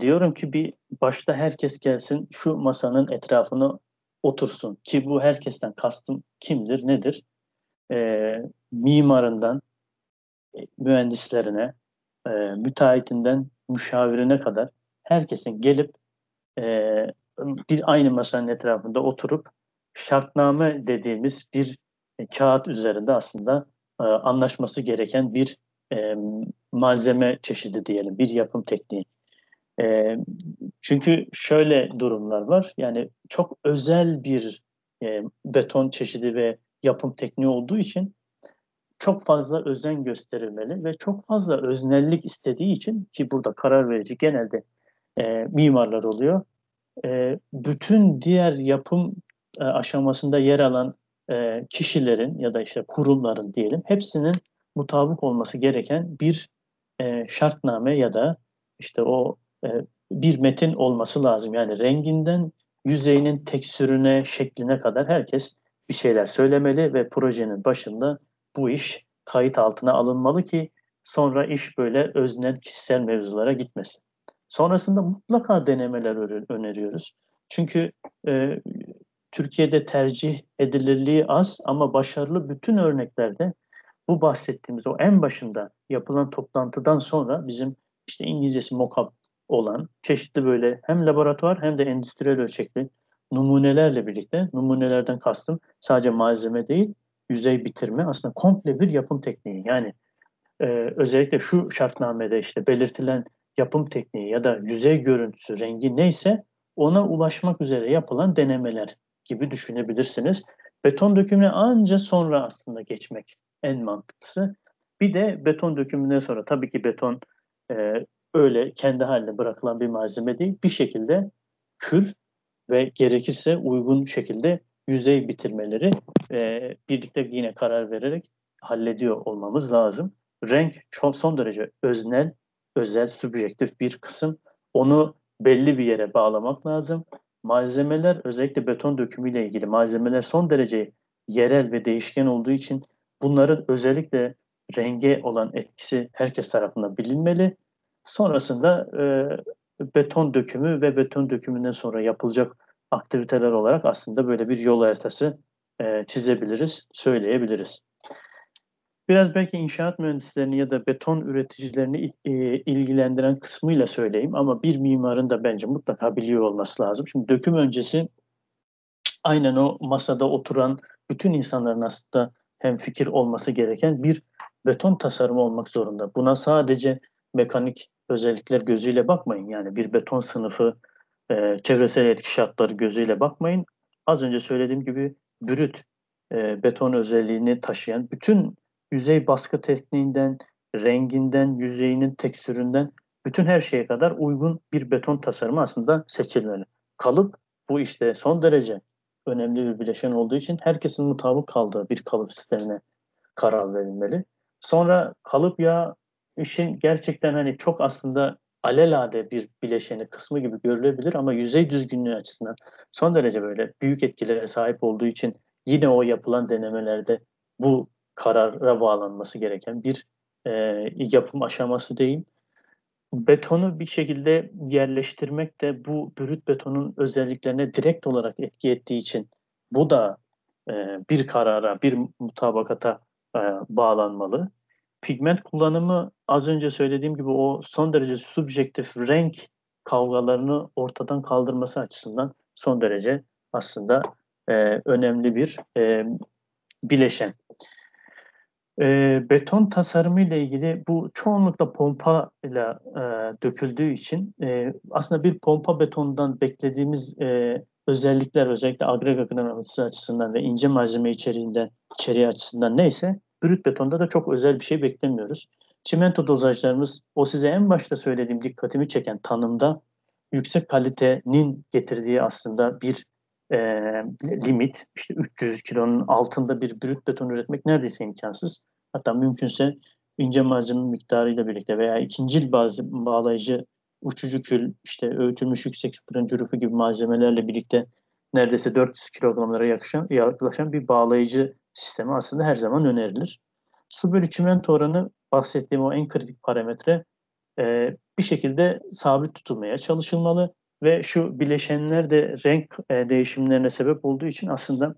diyorum ki bir başta herkes gelsin şu masanın etrafına otursun ki bu herkesten kastım kimdir, nedir? E, mimarından mühendislerine, e, müteahhitinden müşavirine kadar herkesin gelip e, bir aynı masanın etrafında oturup şartname dediğimiz bir e, kağıt üzerinde aslında e, anlaşması gereken bir e, malzeme çeşidi diyelim, bir yapım tekniği. E, çünkü şöyle durumlar var, yani çok özel bir e, beton çeşidi ve yapım tekniği olduğu için çok fazla özen gösterilmeli ve çok fazla öznellik istediği için ki burada karar verici genelde e, mimarlar oluyor. E, bütün diğer yapım e, aşamasında yer alan e, kişilerin ya da işte kurumların diyelim hepsinin mutabık olması gereken bir e, şartname ya da işte o e, bir metin olması lazım. Yani renginden yüzeyinin tekstürüne, şekline kadar herkes bir şeyler söylemeli ve projenin başında bu iş kayıt altına alınmalı ki sonra iş böyle öznel kişisel mevzulara gitmesin. Sonrasında mutlaka denemeler öneriyoruz. Çünkü e, Türkiye'de tercih edilirliği az ama başarılı bütün örneklerde bu bahsettiğimiz o en başında yapılan toplantıdan sonra bizim işte İngilizcesi mock-up olan çeşitli böyle hem laboratuvar hem de endüstriyel ölçekli numunelerle birlikte, numunelerden kastım sadece malzeme değil, yüzey bitirme aslında komple bir yapım tekniği. Yani e, özellikle şu şartnamede işte belirtilen yapım tekniği ya da yüzey görüntüsü, rengi neyse ona ulaşmak üzere yapılan denemeler gibi düşünebilirsiniz. Beton dökümüne anca sonra aslında geçmek en mantıklısı. Bir de beton dökümünden sonra tabii ki beton e, öyle kendi haline bırakılan bir malzeme değil. Bir şekilde kür ve gerekirse uygun şekilde yüzey bitirmeleri e, birlikte yine karar vererek hallediyor olmamız lazım. Renk çok, son derece öznel, özel, subjektif bir kısım. Onu belli bir yere bağlamak lazım. Malzemeler, özellikle beton dökümüyle ilgili malzemeler son derece yerel ve değişken olduğu için bunların özellikle renge olan etkisi herkes tarafından bilinmeli. Sonrasında e, beton dökümü ve beton dökümünden sonra yapılacak aktiviteler olarak aslında böyle bir yol haritası e, çizebiliriz, söyleyebiliriz. Biraz belki inşaat mühendislerini ya da beton üreticilerini e, ilgilendiren kısmıyla söyleyeyim ama bir mimarın da bence mutlaka biliyor olması lazım. Şimdi döküm öncesi aynen o masada oturan bütün insanların aslında hemfikir olması gereken bir beton tasarımı olmak zorunda. Buna sadece mekanik özellikler gözüyle bakmayın. Yani bir beton sınıfı, Ee, çevresel etki şartları gözüyle bakmayın. Az önce söylediğim gibi brüt e, beton özelliğini taşıyan bütün yüzey baskı tekniğinden, renginden, yüzeyinin tekstüründen bütün her şeye kadar uygun bir beton tasarımı aslında seçilmeli. Kalıp bu işte son derece önemli bir bileşen olduğu için herkesin mutabık kaldığı bir kalıp sistemine karar verilmeli. Sonra kalıp ya işin gerçekten hani çok aslında alelade bir bileşeni kısmı gibi görülebilir ama yüzey düzgünlüğü açısından son derece böyle büyük etkilere sahip olduğu için yine o yapılan denemelerde bu karara bağlanması gereken bir e, yapım aşaması değil. Betonu bir şekilde yerleştirmek de bu brüt betonun özelliklerine direkt olarak etki ettiği için bu da e, bir karara, bir mutabakata e, bağlanmalı. Pigment kullanımı az önce söylediğim gibi o son derece subjektif renk kavgalarını ortadan kaldırması açısından son derece aslında e, önemli bir e, bileşen. E, beton tasarımı ile ilgili bu çoğunlukla pompa ile döküldüğü için e, aslında bir pompa betonundan beklediğimiz e, özellikler özellikle agregat ekonomisi açısından ve ince malzeme içeriğinden içeriği açısından neyse brüt betonda da çok özel bir şey beklemiyoruz. Çimento dozajlarımız o size en başta söylediğim dikkatimi çeken tanımda yüksek kalitenin getirdiği aslında bir e, limit. İşte üç yüz kilonun altında bir brüt beton üretmek neredeyse imkansız. Hatta mümkünse ince malzemenin miktarıyla birlikte veya ikincil bazı bağlayıcı, uçucu kül, işte öğütülmüş yüksek fırın cürufu gibi malzemelerle birlikte neredeyse dört yüz kilogramlara yaklaşan, yaklaşan bir bağlayıcı sistemi aslında her zaman önerilir. Su bölü çimento oranı bahsettiğim o en kritik parametre e, bir şekilde sabit tutulmaya çalışılmalı ve şu bileşenler de renk e, değişimlerine sebep olduğu için aslında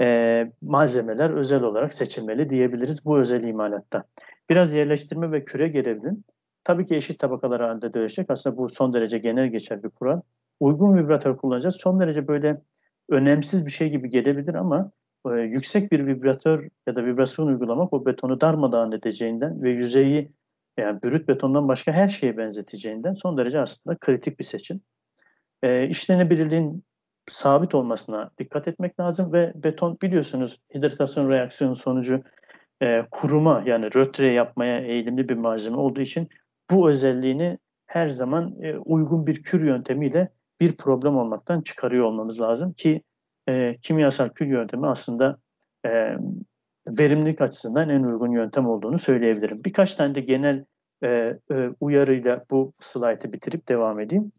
e, malzemeler özel olarak seçilmeli diyebiliriz bu özel imalatta. Biraz yerleştirme ve küre görevinin tabii ki eşit tabakalar halinde dönüşecek. Aslında bu son derece genel geçer bir kural. Uygun vibratör kullanacağız. Son derece böyle önemsiz bir şey gibi gelebilir ama e, yüksek bir vibratör ya da vibrasyon uygulamak o betonu darmadağın edeceğinden ve yüzeyi, yani brüt betondan başka her şeye benzeteceğinden son derece aslında kritik bir seçim. E, işlenebilirliğin sabit olmasına dikkat etmek lazım ve beton biliyorsunuz hidratasyon reaksiyonun sonucu e, kuruma, yani rötre yapmaya eğilimli bir malzeme olduğu için bu özelliğini her zaman e, uygun bir kür yöntemiyle bir problem olmaktan çıkarıyor olmamız lazım ki e, kimyasal kür yöntemi aslında e, verimlilik açısından en uygun yöntem olduğunu söyleyebilirim. Birkaç tane de genel e, e, uyarıyla bu slaytı bitirip devam edeyim.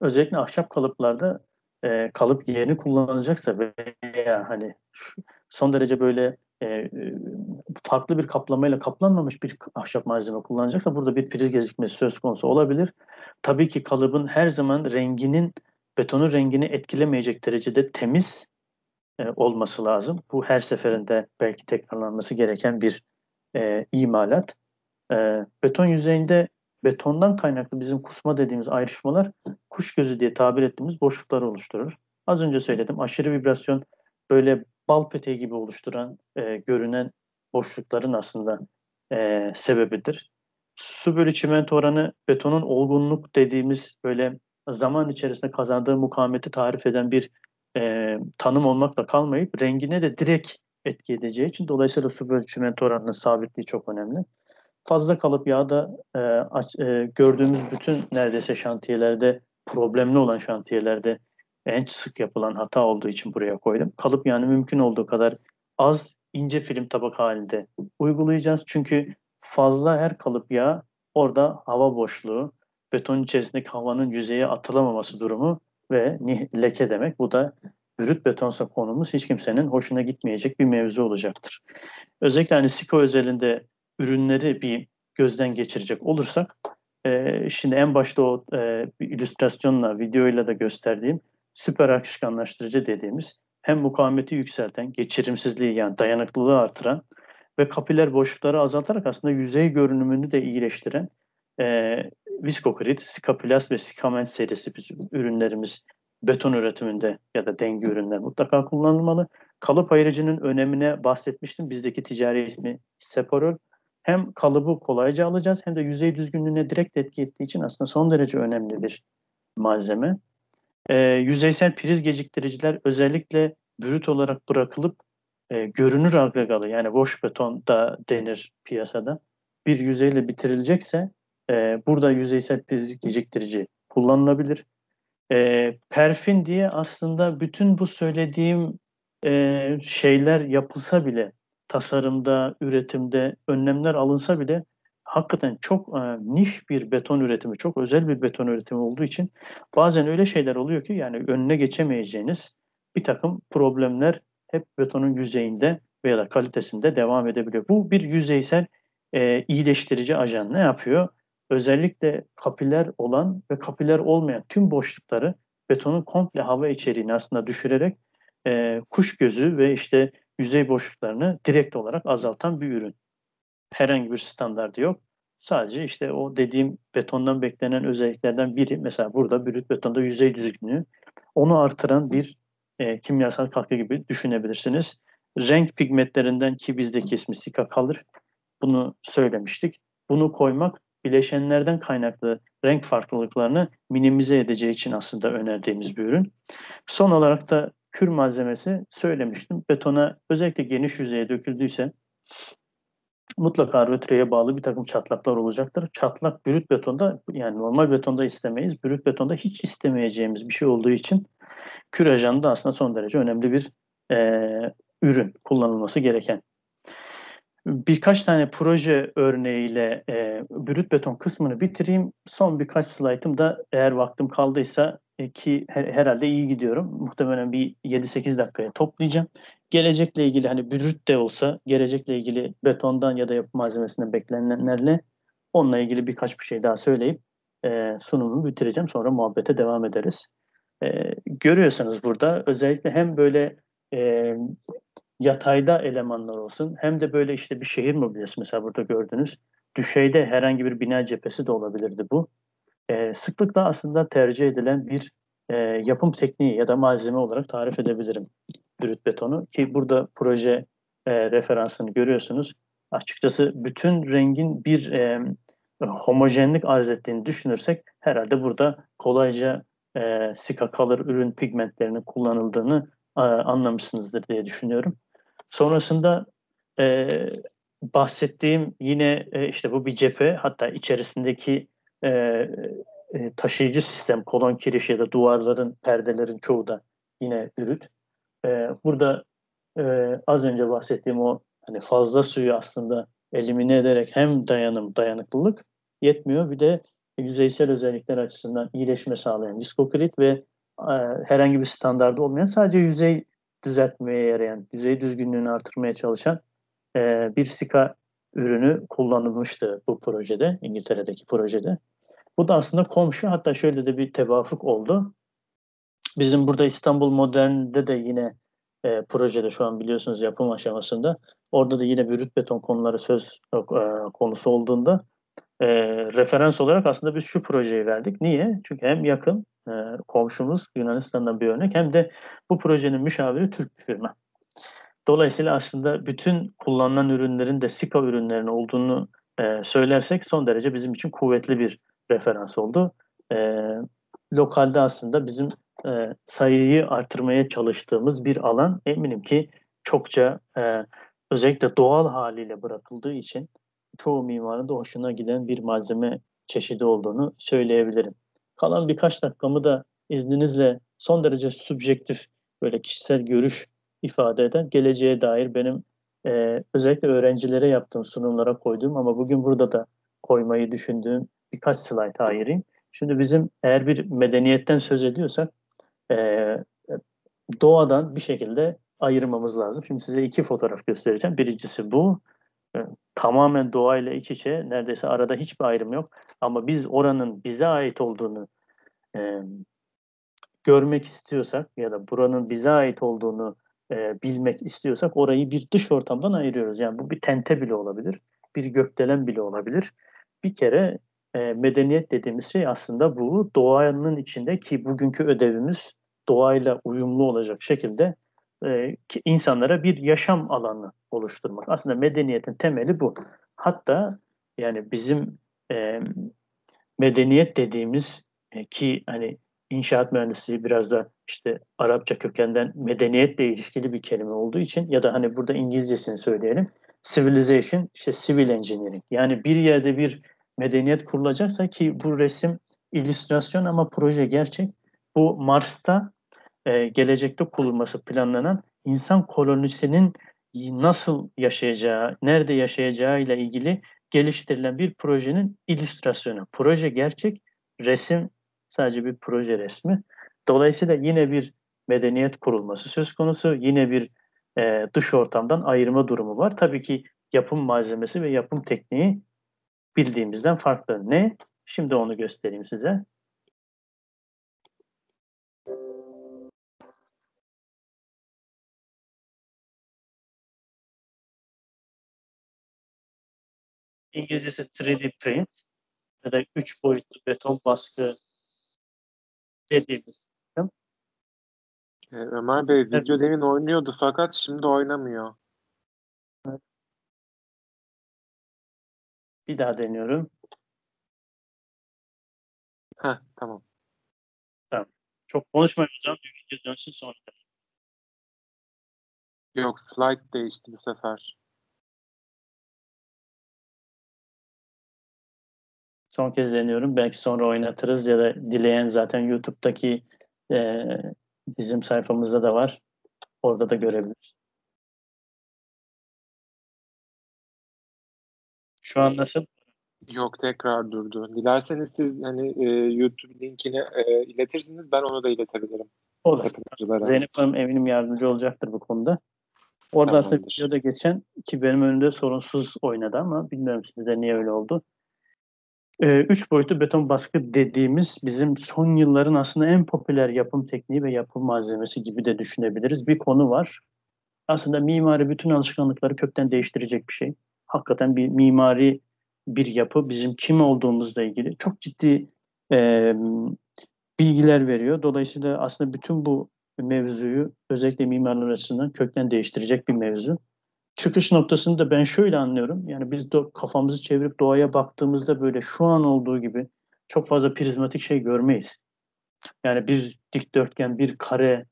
Özellikle ahşap kalıplarda e, kalıp yerini kullanılacaksa veya hani son derece böyle e, farklı bir kaplamayla kaplanmamış bir ahşap malzeme kullanılacaksa burada bir priz gecikmesi söz konusu olabilir. Tabii ki kalıbın her zaman renginin, betonun rengini etkilemeyecek derecede temiz e, olması lazım. Bu her seferinde belki tekrarlanması gereken bir e, imalat. E, beton yüzeyinde betondan kaynaklı bizim kusma dediğimiz ayrışmalar kuş gözü diye tabir ettiğimiz boşlukları oluşturur. Az önce söyledim, aşırı vibrasyon böyle bal peteği gibi oluşturan, e, görünen boşlukların aslında e, sebebidir. Su bölü çimento oranı betonun olgunluk dediğimiz böyle zaman içerisinde kazandığı mukavemeti tarif eden bir e, tanım olmakla kalmayıp rengine de direkt etki edeceği için dolayısıyla su bölü çimento oranının sabitliği çok önemli. Fazla kalıp yağda e, e, gördüğümüz bütün neredeyse şantiyelerde, problemli olan şantiyelerde en sık yapılan hata olduğu için buraya koydum. Kalıp yani mümkün olduğu kadar az ince film tabaka halinde uygulayacağız. Çünkü fazla her kalıp yağ orada hava boşluğu, beton içerisindeki havanın yüzeye atılamaması durumu ve leke demek. Bu da brüt betonsa konumuz hiç kimsenin hoşuna gitmeyecek bir mevzu olacaktır. Özellikle hani Sika özelinde ürünleri bir gözden geçirecek olursak, e, şimdi en başta o e, bir illüstrasyonla, videoyla da gösterdiğim süper akışkanlaştırıcı dediğimiz hem mukavemeti yükselten, geçirimsizliği yani dayanıklılığı artıran ve kapiler boşlukları azaltarak aslında yüzey görünümünü de iyileştiren e, Viscocrit, Sikapilas ve Sikament serisi bizim ürünlerimiz beton üretiminde ya da denge ürünler mutlaka kullanılmalı. Kalıp ayırıcının önemine bahsetmiştim. Bizdeki ticari ismi Separol. Hem kalıbı kolayca alacağız hem de yüzey düzgünlüğüne direkt etki ettiği için aslında son derece önemli bir malzeme. E, yüzeysel priz geciktiriciler özellikle brüt olarak bırakılıp e, görünür agregalı, yani boş beton da denir piyasada, bir yüzeyle bitirilecekse e, burada yüzeysel priz geciktirici kullanılabilir. E, perfin diye aslında bütün bu söylediğim e, şeyler yapılsa bile, tasarımda, üretimde önlemler alınsa bile hakikaten çok e, niş bir beton üretimi, çok özel bir beton üretimi olduğu için bazen öyle şeyler oluyor ki yani önüne geçemeyeceğiniz bir takım problemler hep betonun yüzeyinde veya da kalitesinde devam edebiliyor. Bu bir yüzeysel e, iyileştirici ajan ne yapıyor? Özellikle kapiler olan ve kapiler olmayan tüm boşlukları, betonun komple hava içeriğini aslında düşürerek e, kuş gözü ve işte yüzey boşluklarını direkt olarak azaltan bir ürün. Herhangi bir standardı yok. Sadece işte o dediğim betondan beklenen özelliklerden biri, mesela burada brüt betonda yüzey düzgünlüğü, onu artıran bir e, kimyasal katkı gibi düşünebilirsiniz. Renk pigmentlerinden ki bizdeki ismi Sika Color, bunu söylemiştik. Bunu koymak bileşenlerden kaynaklı renk farklılıklarını minimize edeceği için aslında önerdiğimiz bir ürün. Son olarak da kür malzemesi söylemiştim. Betona özellikle geniş yüzeye döküldüyse mutlaka rötreye bağlı bir takım çatlaklar olacaktır. Çatlak brüt betonda, yani normal betonda istemeyiz. Brüt betonda hiç istemeyeceğimiz bir şey olduğu için kürajan da aslında son derece önemli bir e, ürün, kullanılması gereken. Birkaç tane proje örneğiyle e, brüt beton kısmını bitireyim. Son birkaç slaytım da eğer vaktim kaldıysa e, ki her, herhalde iyi gidiyorum. Muhtemelen bir yedi sekiz dakikaya toplayacağım. Gelecekle ilgili, hani brüt de olsa gelecekle ilgili betondan ya da yapı malzemesinden beklenenlerle, onunla ilgili birkaç bir şey daha söyleyip e, sunumumu bitireceğim. Sonra muhabbete devam ederiz. E, görüyorsanız burada özellikle hem böyle e, yatayda elemanlar olsun, hem de böyle işte bir şehir mobilyası, mesela burada gördünüz. Düşeyde herhangi bir bina cephesi de olabilirdi bu. E, sıklıkla aslında tercih edilen bir e, yapım tekniği ya da malzeme olarak tarif edebilirim brüt betonu. Ki burada proje e, referansını görüyorsunuz. Açıkçası bütün rengin bir e, homojenlik arz ettiğini düşünürsek herhalde burada kolayca e, Sika Color ürün pigmentlerinin kullanıldığını e, anlamışsınızdır diye düşünüyorum. Sonrasında e, bahsettiğim yine e, işte bu bir cephe, hatta içerisindeki e, e, taşıyıcı sistem, kolon kirişi ya da duvarların, perdelerin çoğu da yine brüt. E, burada e, az önce bahsettiğim o hani fazla suyu aslında elimine ederek hem dayanım, dayanıklılık yetmiyor, bir de yüzeysel özellikler açısından iyileşme sağlayan viscocrit ve e, herhangi bir standardı olmayan, sadece yüzey düzeltmeye yarayan, yüzey düzgünlüğünü artırmaya çalışan e, bir sika ürünü kullanılmıştı bu projede, İngiltere'deki projede. Bu da aslında komşu, hatta şöyle de bir tevafuk oldu. Bizim burada İstanbul Modern'de de yine E, projede, şu an biliyorsunuz yapım aşamasında, orada da yine brüt beton konuları söz e, konusu olduğunda e, referans olarak aslında biz şu projeyi verdik. Niye? Çünkü hem yakın e, komşumuz Yunanistan'dan bir örnek, hem de bu projenin müşaviri Türk bir firma. Dolayısıyla aslında bütün kullanılan ürünlerin de sika ürünlerinin olduğunu e, söylersek son derece bizim için kuvvetli bir referans oldu. E, lokalde aslında bizim E, sayıyı artırmaya çalıştığımız bir alan, eminim ki çokça e, özellikle doğal haliyle bırakıldığı için çoğu mimarın da hoşuna giden bir malzeme çeşidi olduğunu söyleyebilirim. Kalan birkaç dakikamı da izninizle son derece subjektif, böyle kişisel görüş ifade eden, geleceğe dair benim e, özellikle öğrencilere yaptığım sunumlara koyduğum ama bugün burada da koymayı düşündüğüm birkaç slayta ayırayım. Şimdi bizim eğer bir medeniyetten söz ediyorsak Ee, doğadan bir şekilde ayırmamız lazım. Şimdi size iki fotoğraf göstereceğim. Birincisi bu. Ee, tamamen doğayla iç içe, neredeyse arada hiçbir ayrım yok. Ama biz oranın bize ait olduğunu e, görmek istiyorsak ya da buranın bize ait olduğunu e, bilmek istiyorsak, orayı bir dış ortamdan ayırıyoruz. Yani bu bir tente bile olabilir. Bir gökdelen bile olabilir. Bir kere e, medeniyet dediğimiz şey aslında bu. Doğanın içinde, ki bugünkü ödevimiz doğayla uyumlu olacak şekilde e, ki insanlara bir yaşam alanı oluşturmak. Aslında medeniyetin temeli bu. Hatta yani bizim e, medeniyet dediğimiz e, ki hani inşaat mühendisliği biraz da işte Arapça kökenden medeniyetle ilişkili bir kelime olduğu için, ya da hani burada İngilizcesini söyleyelim. Civilization, işte civil engineering. Yani bir yerde bir medeniyet kurulacaksa, ki bu resim illüstrasyon ama proje gerçek. Bu Mars'ta e, gelecekte kurulması planlanan insan kolonisinin nasıl yaşayacağı, nerede yaşayacağı ile ilgili geliştirilen bir projenin illüstrasyonu. Proje gerçek, resim sadece bir proje resmi. Dolayısıyla yine bir medeniyet kurulması söz konusu, yine bir e, dış ortamdan ayırma durumu var. Tabii ki yapım malzemesi ve yapım tekniği bildiğimizden farklı. Ne? Şimdi onu göstereyim size. İngilizcesi üç D print ya da üç boyutlu beton baskı dediğimiz. Ee, Ömer Bey, video evet. Demin oynuyordu fakat şimdi oynamıyor. Evet. Bir daha deniyorum. Heh, tamam. Tamam. Çok konuşmayın hocam. Bir video dönsün sonra. Yok, slide değişti bu sefer. Son kez deniyorum. Belki sonra oynatırız ya da dileyen zaten YouTube'daki e, Bizim sayfamızda da var. Orada da görebiliriz. Şu an nasıl? Yok, tekrar durdu. Dilerseniz siz hani e, YouTube linkini e, iletirsiniz. Ben onu da iletebilirim. Olur. Zeynep Hanım eminim yardımcı olacaktır bu konuda. Orada tamamdır. Aslında videoda geçen ki benim önümde sorunsuz oynadı ama bilmiyorum sizde niye öyle oldu. Ee, üç boyutlu beton baskı dediğimiz bizim son yılların aslında en popüler yapım tekniği ve yapım malzemesi gibi de düşünebiliriz. Bir konu var. Aslında mimari bütün alışkanlıkları kökten değiştirecek bir şey. Hakikaten bir mimari bir yapı bizim kim olduğumuzla ilgili çok ciddi e, bilgiler veriyor. Dolayısıyla aslında bütün bu mevzuyu özellikle mimarlar açısından kökten değiştirecek bir mevzu. Çıkış noktasını da ben şöyle anlıyorum. Yani biz de kafamızı çevirip doğaya baktığımızda böyle şu an olduğu gibi çok fazla prizmatik şey görmeyiz. Yani bir dikdörtgen, bir kare,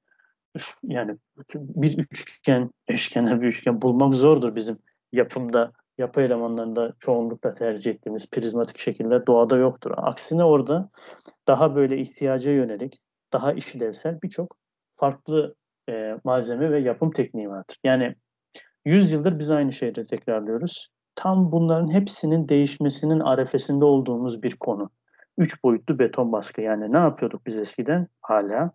yani bir üçgen, eşkenar bir üçgen bulmak zordur bizim yapımda, yapı elemanlarında çoğunlukla tercih ettiğimiz prizmatik şekiller doğada yoktur. Aksine orada daha böyle ihtiyaca yönelik, daha işlevsel birçok farklı e, malzeme ve yapım tekniği vardır. Yani yüz yıldır biz aynı şeyleri tekrarlıyoruz. Tam bunların hepsinin değişmesinin arefesinde olduğumuz bir konu. Üç boyutlu beton baskı. Yani ne yapıyorduk biz eskiden? Hala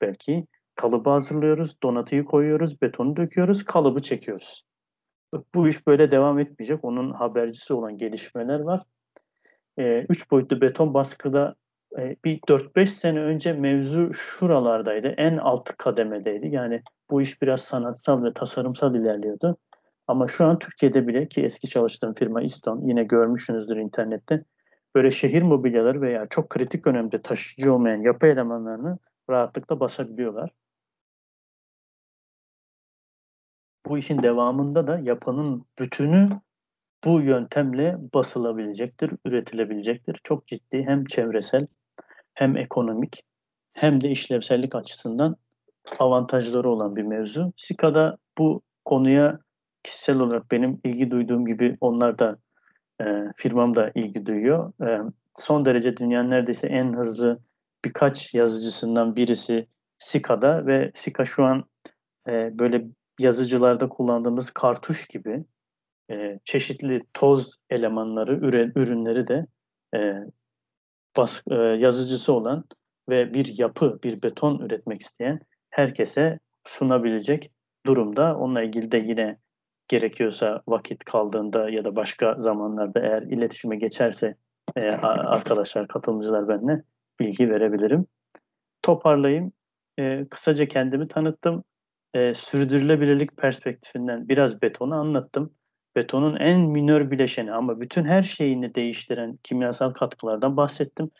belki kalıbı hazırlıyoruz, donatıyı koyuyoruz, betonu döküyoruz, kalıbı çekiyoruz. Bu iş böyle devam etmeyecek. Onun habercisi olan gelişmeler var. E, üç boyutlu beton baskıda e, bir dört beş sene önce mevzu şuralardaydı. En alt kademedeydi. Yani bu iş biraz sanatsal ve tasarımsal ilerliyordu. Ama şu an Türkiye'de bile ki eski çalıştığım firma İston, yine görmüşsünüzdür internette, böyle şehir mobilyaları veya çok kritik önemde taşıyıcı olmayan yapı elemanlarını rahatlıkla basabiliyorlar. Bu işin devamında da yapının bütünü bu yöntemle basılabilecektir, üretilebilecektir. Çok ciddi hem çevresel hem ekonomik hem de işlevsellik açısından avantajları olan bir mevzu. Sika'da bu konuya kişisel olarak benim ilgi duyduğum gibi onlar da e, firmam da ilgi duyuyor. E, son derece dünyanın neredeyse en hızlı birkaç yazıcısından birisi Sika'da ve Sika şu an e, böyle yazıcılarda kullandığımız kartuş gibi e, çeşitli toz elemanları, üre, ürünleri de e, bas, e, yazıcısı olan ve bir yapı, bir beton üretmek isteyen herkese sunabilecek durumda. Onunla ilgili de yine gerekiyorsa vakit kaldığında ya da başka zamanlarda eğer iletişime geçerse e, arkadaşlar, katılımcılar benimle bilgi verebilirim. Toparlayayım. E, kısaca kendimi tanıttım. E, sürdürülebilirlik perspektifinden biraz betonu anlattım. Betonun en minör bileşeni ama bütün her şeyini değiştiren kimyasal katkılardan bahsettim.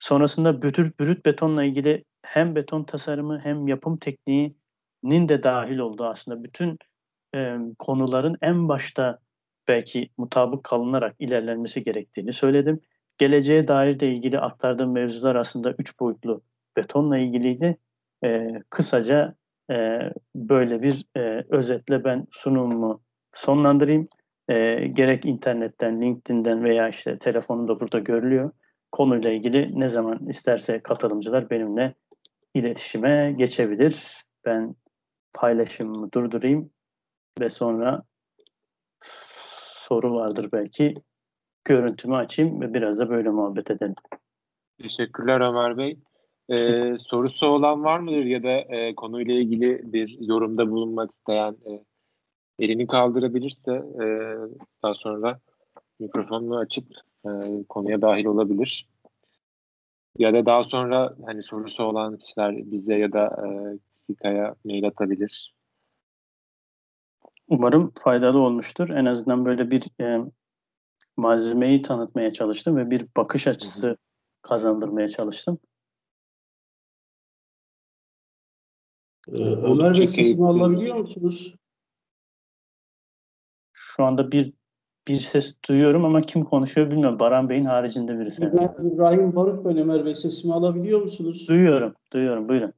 Sonrasında brüt, brüt betonla ilgili hem beton tasarımı hem yapım tekniğinin de dahil olduğu aslında bütün e, konuların en başta belki mutabık kalınarak ilerlenmesi gerektiğini söyledim. Geleceğe dair de ilgili aktardığım mevzular aslında üç boyutlu betonla ilgiliydi. E, kısaca e, böyle bir e, özetle ben sunumumu sonlandırayım. E, gerek internetten, LinkedIn'den veya işte telefonumda burada görülüyor. Konuyla ilgili ne zaman isterse katılımcılar benimle iletişime geçebilir. Ben paylaşımımı durdurayım ve sonra soru vardır belki. Görüntümü açayım ve biraz da böyle muhabbet edelim. Teşekkürler Ömer Bey. Ee, sorusu olan var mıdır ya da e, konuyla ilgili bir yorumda bulunmak isteyen e, elini kaldırabilirse e, daha sonra mikrofonunu açıp e, konuya dahil olabilir. Ya da daha sonra hani sorusu olan kişiler bize ya da e, Sika'ya mail atabilir. Umarım faydalı olmuştur. En azından böyle bir e, malzemeyi tanıtmaya çalıştım ve bir bakış açısı Hı-hı. kazandırmaya çalıştım. Ee, Ömer Bey, sesimi alabiliyor musunuz? Şu anda bir Bir ses duyuyorum ama kim konuşuyor bilmiyorum. Baran Bey'in haricinde birisi. İbrahim Barut ben Ömer Bey. Sesimi alabiliyor musunuz? Duyuyorum. Duyuyorum. Buyurun.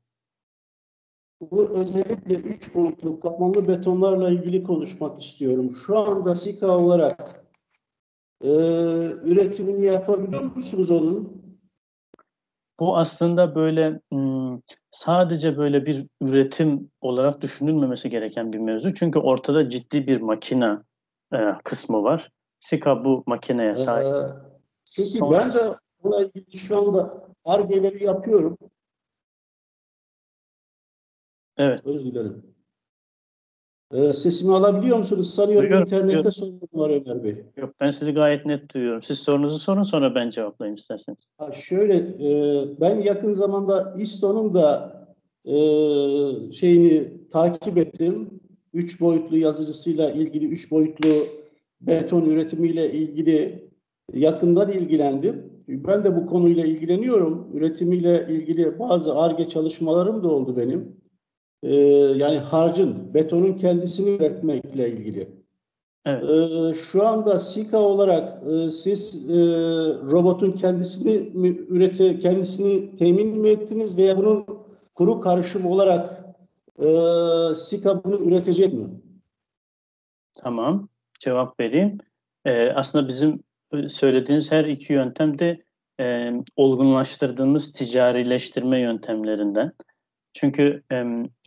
Bu özellikle üç boyutlu katmanlı betonlarla ilgili konuşmak istiyorum. Şu anda Sika olarak e, üretimini yapabiliyor musunuz onun? Bu aslında böyle m, sadece böyle bir üretim olarak düşünülmemesi gereken bir mevzu. Çünkü ortada ciddi bir makine e, kısmı var. Sika bu makineye sahip. Ee, peki Sonra... ben de buna ilgili şu anda Ar-Ge'leri yapıyorum. Evet. Özür dilerim. Ee, sesimi alabiliyor musunuz? Sanıyorum duyuyorum, internette duyuyorum. Sorun var Ömer Bey. Yok, ben sizi gayet net duyuyorum. Siz sorunuzu sorun, sonra ben cevaplayayım isterseniz. Ha, şöyle, e, ben yakın zamanda İston'un da e, şeyini takip ettim. Üç boyutlu yazıcısıyla ilgili, üç boyutlu beton üretimiyle ilgili yakından ilgilendim. Ben de bu konuyla ilgileniyorum. Üretimiyle ilgili bazı Ar-Ge çalışmalarım da oldu benim. Ee, yani harcın, betonun kendisini üretmekle ilgili. Evet. Ee, şu anda Sika olarak e, siz e, robotun kendisini mi üreti, kendisini temin mi ettiniz veya bunun kuru karışım olarak e, Sika bunu üretecek mi? Tamam, cevap vereyim. Ee, aslında bizim söylediğiniz her iki yöntem de e, olgunlaştırdığımız ticarileştirme yöntemlerinden. Çünkü e,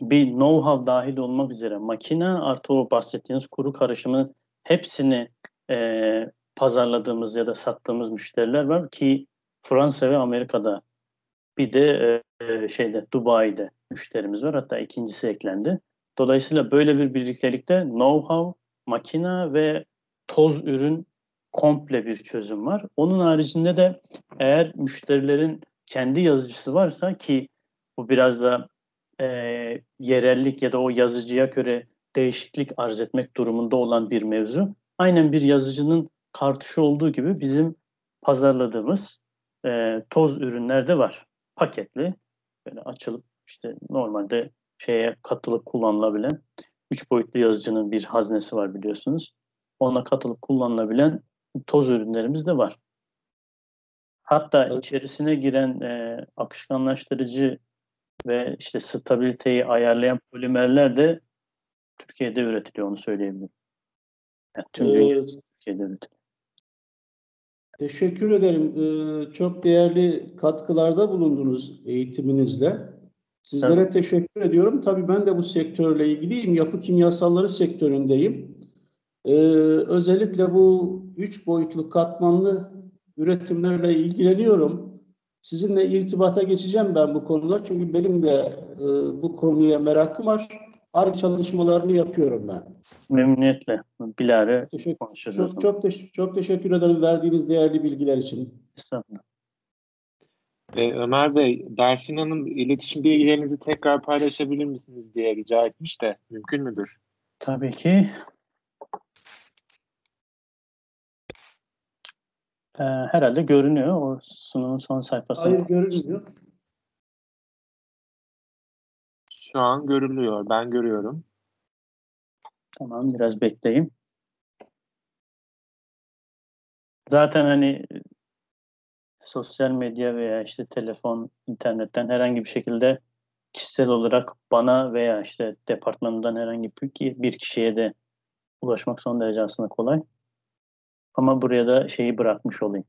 bir know-how dahil olmak üzere makine artı o bahsettiğiniz kuru karışımın hepsini e, pazarladığımız ya da sattığımız müşteriler var ki Fransa ve Amerika'da, bir de e, şeyde Dubai'de müşterimiz var, hatta ikincisi eklendi. Dolayısıyla böyle bir birliktelikte know-how, makine ve toz ürün komple bir çözüm var. Onun haricinde de eğer müşterilerin kendi yazıcısı varsa, ki bu biraz da e, yerellik ya da o yazıcıya göre değişiklik arz etmek durumunda olan bir mevzu. Aynen bir yazıcının kartuşu olduğu gibi bizim pazarladığımız e, toz ürünler de var. Paketli, böyle açılıp işte normalde şeye katılıp kullanılabilen, üç boyutlu yazıcının bir haznesi var biliyorsunuz. Ona katılıp kullanılabilen toz ürünlerimiz de var. Hatta evet, içerisine giren e, akışkanlaştırıcı ve işte stabiliteyi ayarlayan polimerler de Türkiye'de üretiliyor, onu söyleyebilirim. Yani tüm ee, dünya Türkiye'de üretiliyor. Teşekkür ederim. Ee, çok değerli katkılarda bulundunuz eğitiminizle. Sizlere evet, teşekkür ediyorum. Tabii ben de bu sektörle ilgiliyim. Yapı kimyasalları sektöründeyim. Ee, özellikle bu üç boyutlu katmanlı üretimlerle ilgileniyorum. Sizinle irtibata geçeceğim ben bu konuda. Çünkü benim de e, bu konuya merakım var. Ar-Ge çalışmalarını yapıyorum ben. Memnuniyetle. Bilare konuşuruz. Çok, çok, teş çok teşekkür ederim verdiğiniz değerli bilgiler için. Estağfurullah. Ee, Ömer Bey, Derfin Hanım iletişim bilgilerinizi tekrar paylaşabilir misiniz diye rica etmiş de mümkün müdür? Tabii ki. Ee, herhalde görünüyor o sunumun son sayfasında. Hayır, görünmüyor. Şu an görülüyor. Ben görüyorum. Tamam, biraz bekleyeyim. Zaten hani sosyal medya veya işte telefon, internetten herhangi bir şekilde kişisel olarak bana veya işte departmanımdan herhangi bir kişiye de ulaşmak son derece aslında kolay. Ama buraya da şeyi bırakmış olayım.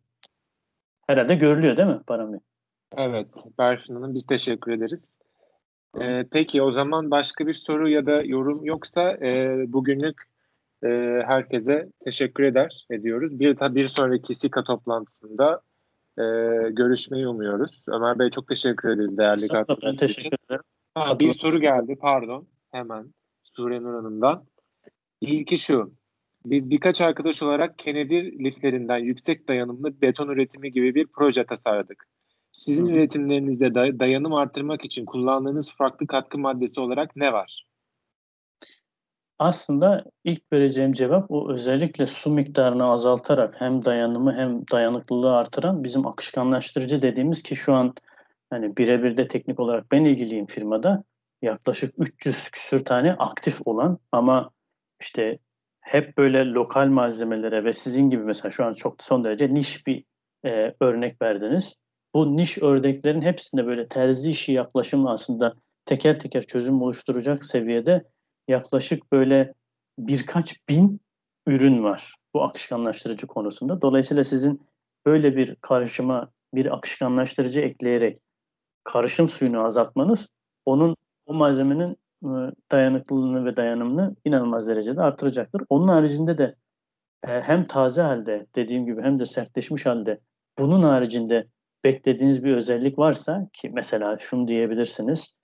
Herhalde görülüyor değil mi Baran Bey? Evet, Berfin Hanım, biz teşekkür ederiz. Ee, peki o zaman başka bir soru ya da yorum yoksa e, bugünlük e, herkese teşekkür eder ediyoruz. Bir, bir sonraki Sika toplantısında e, görüşmeyi umuyoruz. Ömer Bey, çok teşekkür ederiz değerli katkılarınız için. Teşekkür ederim. Ha, bir soru geldi, pardon, hemen Surenur Hanım'dan. İlki şu. Biz birkaç arkadaş olarak kenevir liflerinden yüksek dayanımlı beton üretimi gibi bir proje tasarladık. Sizin hmm. üretimlerinizde day dayanım artırmak için kullandığınız farklı katkı maddesi olarak ne var? Aslında ilk vereceğim cevap o, özellikle su miktarını azaltarak hem dayanımı hem dayanıklılığı artıran bizim akışkanlaştırıcı dediğimiz, ki şu an hani birebir de teknik olarak ben ilgiliyim firmada, yaklaşık üç yüz küsür tane aktif olan ama işte hep böyle lokal malzemelere ve sizin gibi mesela şu an çok son derece niş bir e, örnek verdiniz. Bu niş örneklerin hepsinde böyle terzi işi yaklaşımla aslında teker teker çözüm oluşturacak seviyede yaklaşık böyle birkaç bin ürün var bu akışkanlaştırıcı konusunda. Dolayısıyla sizin böyle bir karışıma bir akışkanlaştırıcı ekleyerek karışım suyunu azaltmanız onun o malzemenin dayanıklılığını ve dayanımını inanılmaz derecede artıracaktır. Onun haricinde de hem taze halde dediğim gibi hem de sertleşmiş halde bunun haricinde beklediğiniz bir özellik varsa ki mesela şunu diyebilirsiniz.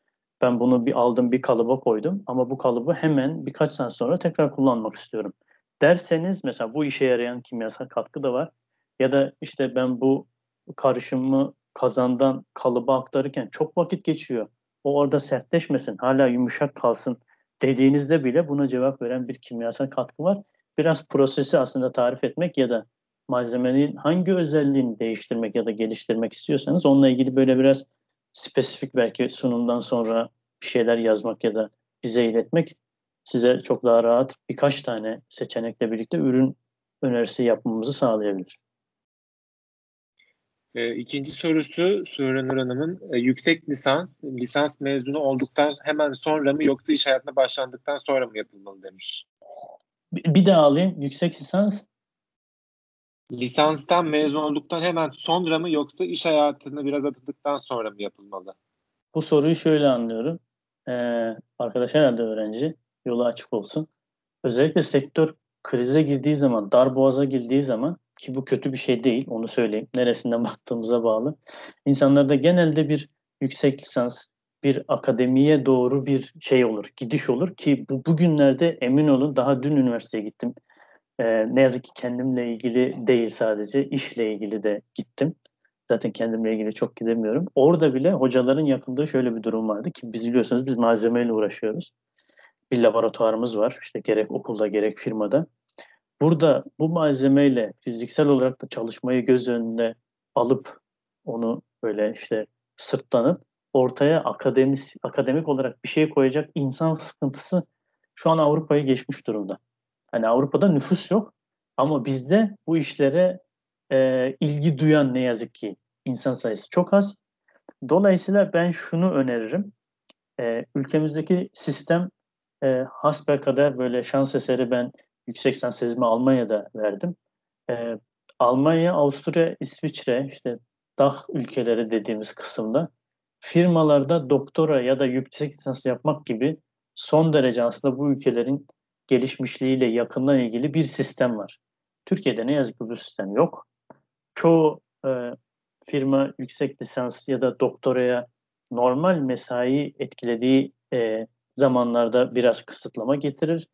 Ben bunu bir aldım bir kalıba koydum ama bu kalıbı hemen birkaç saat sonra tekrar kullanmak istiyorum derseniz mesela bu işe yarayan kimyasal katkı da var. Ya da işte ben bu karışımı kazandan kalıba aktarırken çok vakit geçiyor. O orada sertleşmesin, hala yumuşak kalsın dediğinizde bile buna cevap veren bir kimyasal katkı var. Biraz prosesi aslında tarif etmek ya da malzemenin hangi özelliğini değiştirmek ya da geliştirmek istiyorsanız onunla ilgili böyle biraz spesifik belki sunumdan sonra bir şeyler yazmak ya da bize iletmek size çok daha rahat birkaç tane seçenekle birlikte ürün önerisi yapmamızı sağlayabilir. E, ikinci sorusu Süreyya Hanım'ın e, yüksek lisans, lisans mezunu olduktan hemen sonra mı yoksa iş hayatına başlandıktan sonra mı yapılmalı demiş. Bir, bir daha alayım. Yüksek lisans? Lisanstan mezun olduktan hemen sonra mı yoksa iş hayatına biraz atıldıktan sonra mı yapılmalı? Bu soruyu şöyle anlıyorum. E, arkadaş herhalde öğrenci. Yolu açık olsun. Özellikle sektör krize girdiği zaman, dar boğaza girdiği zaman ki bu kötü bir şey değil, onu söyleyeyim. Neresinden baktığımıza bağlı. İnsanlarda genelde bir yüksek lisans, bir akademiye doğru bir şey olur, gidiş olur ki bu bugünlerde emin olun daha dün üniversiteye gittim. Ee, ne yazık ki kendimle ilgili değil sadece, işle ilgili de gittim. Zaten kendimle ilgili çok gidemiyorum. Orada bile hocaların yapıldığı şöyle bir durum vardı ki biz biliyorsunuz biz malzemeyle uğraşıyoruz. Bir laboratuvarımız var, işte gerek okulda gerek firmada. Burada bu malzemeyle fiziksel olarak da çalışmayı göz önüne alıp onu böyle işte sırtlanıp ortaya akademis, akademik olarak bir şey koyacak insan sıkıntısı şu an Avrupa'yı geçmiş durumda. Hani Avrupa'da nüfus yok ama bizde bu işlere e, ilgi duyan ne yazık ki insan sayısı çok az. Dolayısıyla ben şunu öneririm. E, ülkemizdeki sistem e, hasbelkader böyle şans eseri ben yüksek lisans tezimi Almanya'da verdim. Ee, Almanya, Avusturya, İsviçre, işte D A H ülkeleri dediğimiz kısımda firmalarda doktora ya da yüksek lisans yapmak gibi son derece aslında bu ülkelerin gelişmişliğiyle yakından ilgili bir sistem var. Türkiye'de ne yazık ki bu sistem yok. Çoğu e, firma yüksek lisans ya da doktoraya normal mesai etkilediği e, zamanlarda biraz kısıtlama getirir.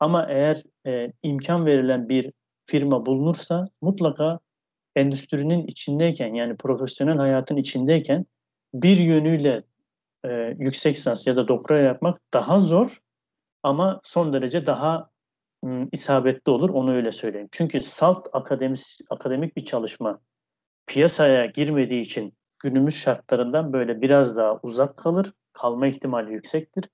Ama eğer e, imkan verilen bir firma bulunursa mutlaka endüstrinin içindeyken yani profesyonel hayatın içindeyken bir yönüyle e, yüksek lisans ya da doktora yapmak daha zor ama son derece daha m, isabetli olur onu öyle söyleyeyim. Çünkü salt akademik, akademik bir çalışma piyasaya girmediği için günümüz şartlarından böyle biraz daha uzak kalır, kalma ihtimali yüksektir.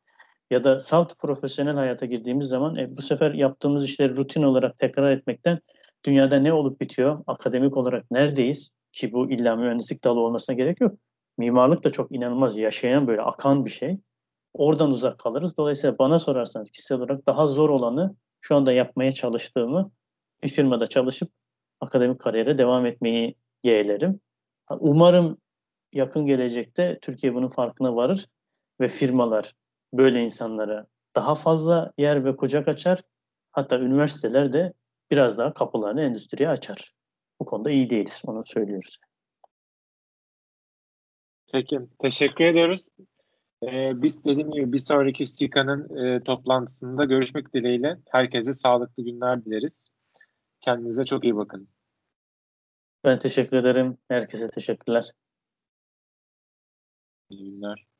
Ya da salt profesyonel hayata girdiğimiz zaman e, bu sefer yaptığımız işleri rutin olarak tekrar etmekten dünyada ne olup bitiyor, akademik olarak neredeyiz ki bu illa mühendislik dalı olmasına gerek yok. Mimarlık da çok inanılmaz yaşayan böyle akan bir şey. Oradan uzak kalırız. Dolayısıyla bana sorarsanız kişisel olarak daha zor olanı şu anda yapmaya çalıştığımı bir firmada çalışıp akademik kariyere devam etmeyi yeğlerim. Umarım yakın gelecekte Türkiye bunun farkına varır ve firmalar böyle insanlara daha fazla yer ve kucak açar. Hatta üniversiteler de biraz daha kapılarını endüstriye açar. Bu konuda iyi değiliz, onu söylüyoruz. Peki, teşekkür ediyoruz. Ee, biz dediğim gibi bir sonraki Sika'nın e, toplantısında görüşmek dileğiyle herkese sağlıklı günler dileriz. Kendinize çok iyi bakın. Ben teşekkür ederim. Herkese teşekkürler. İyi günler.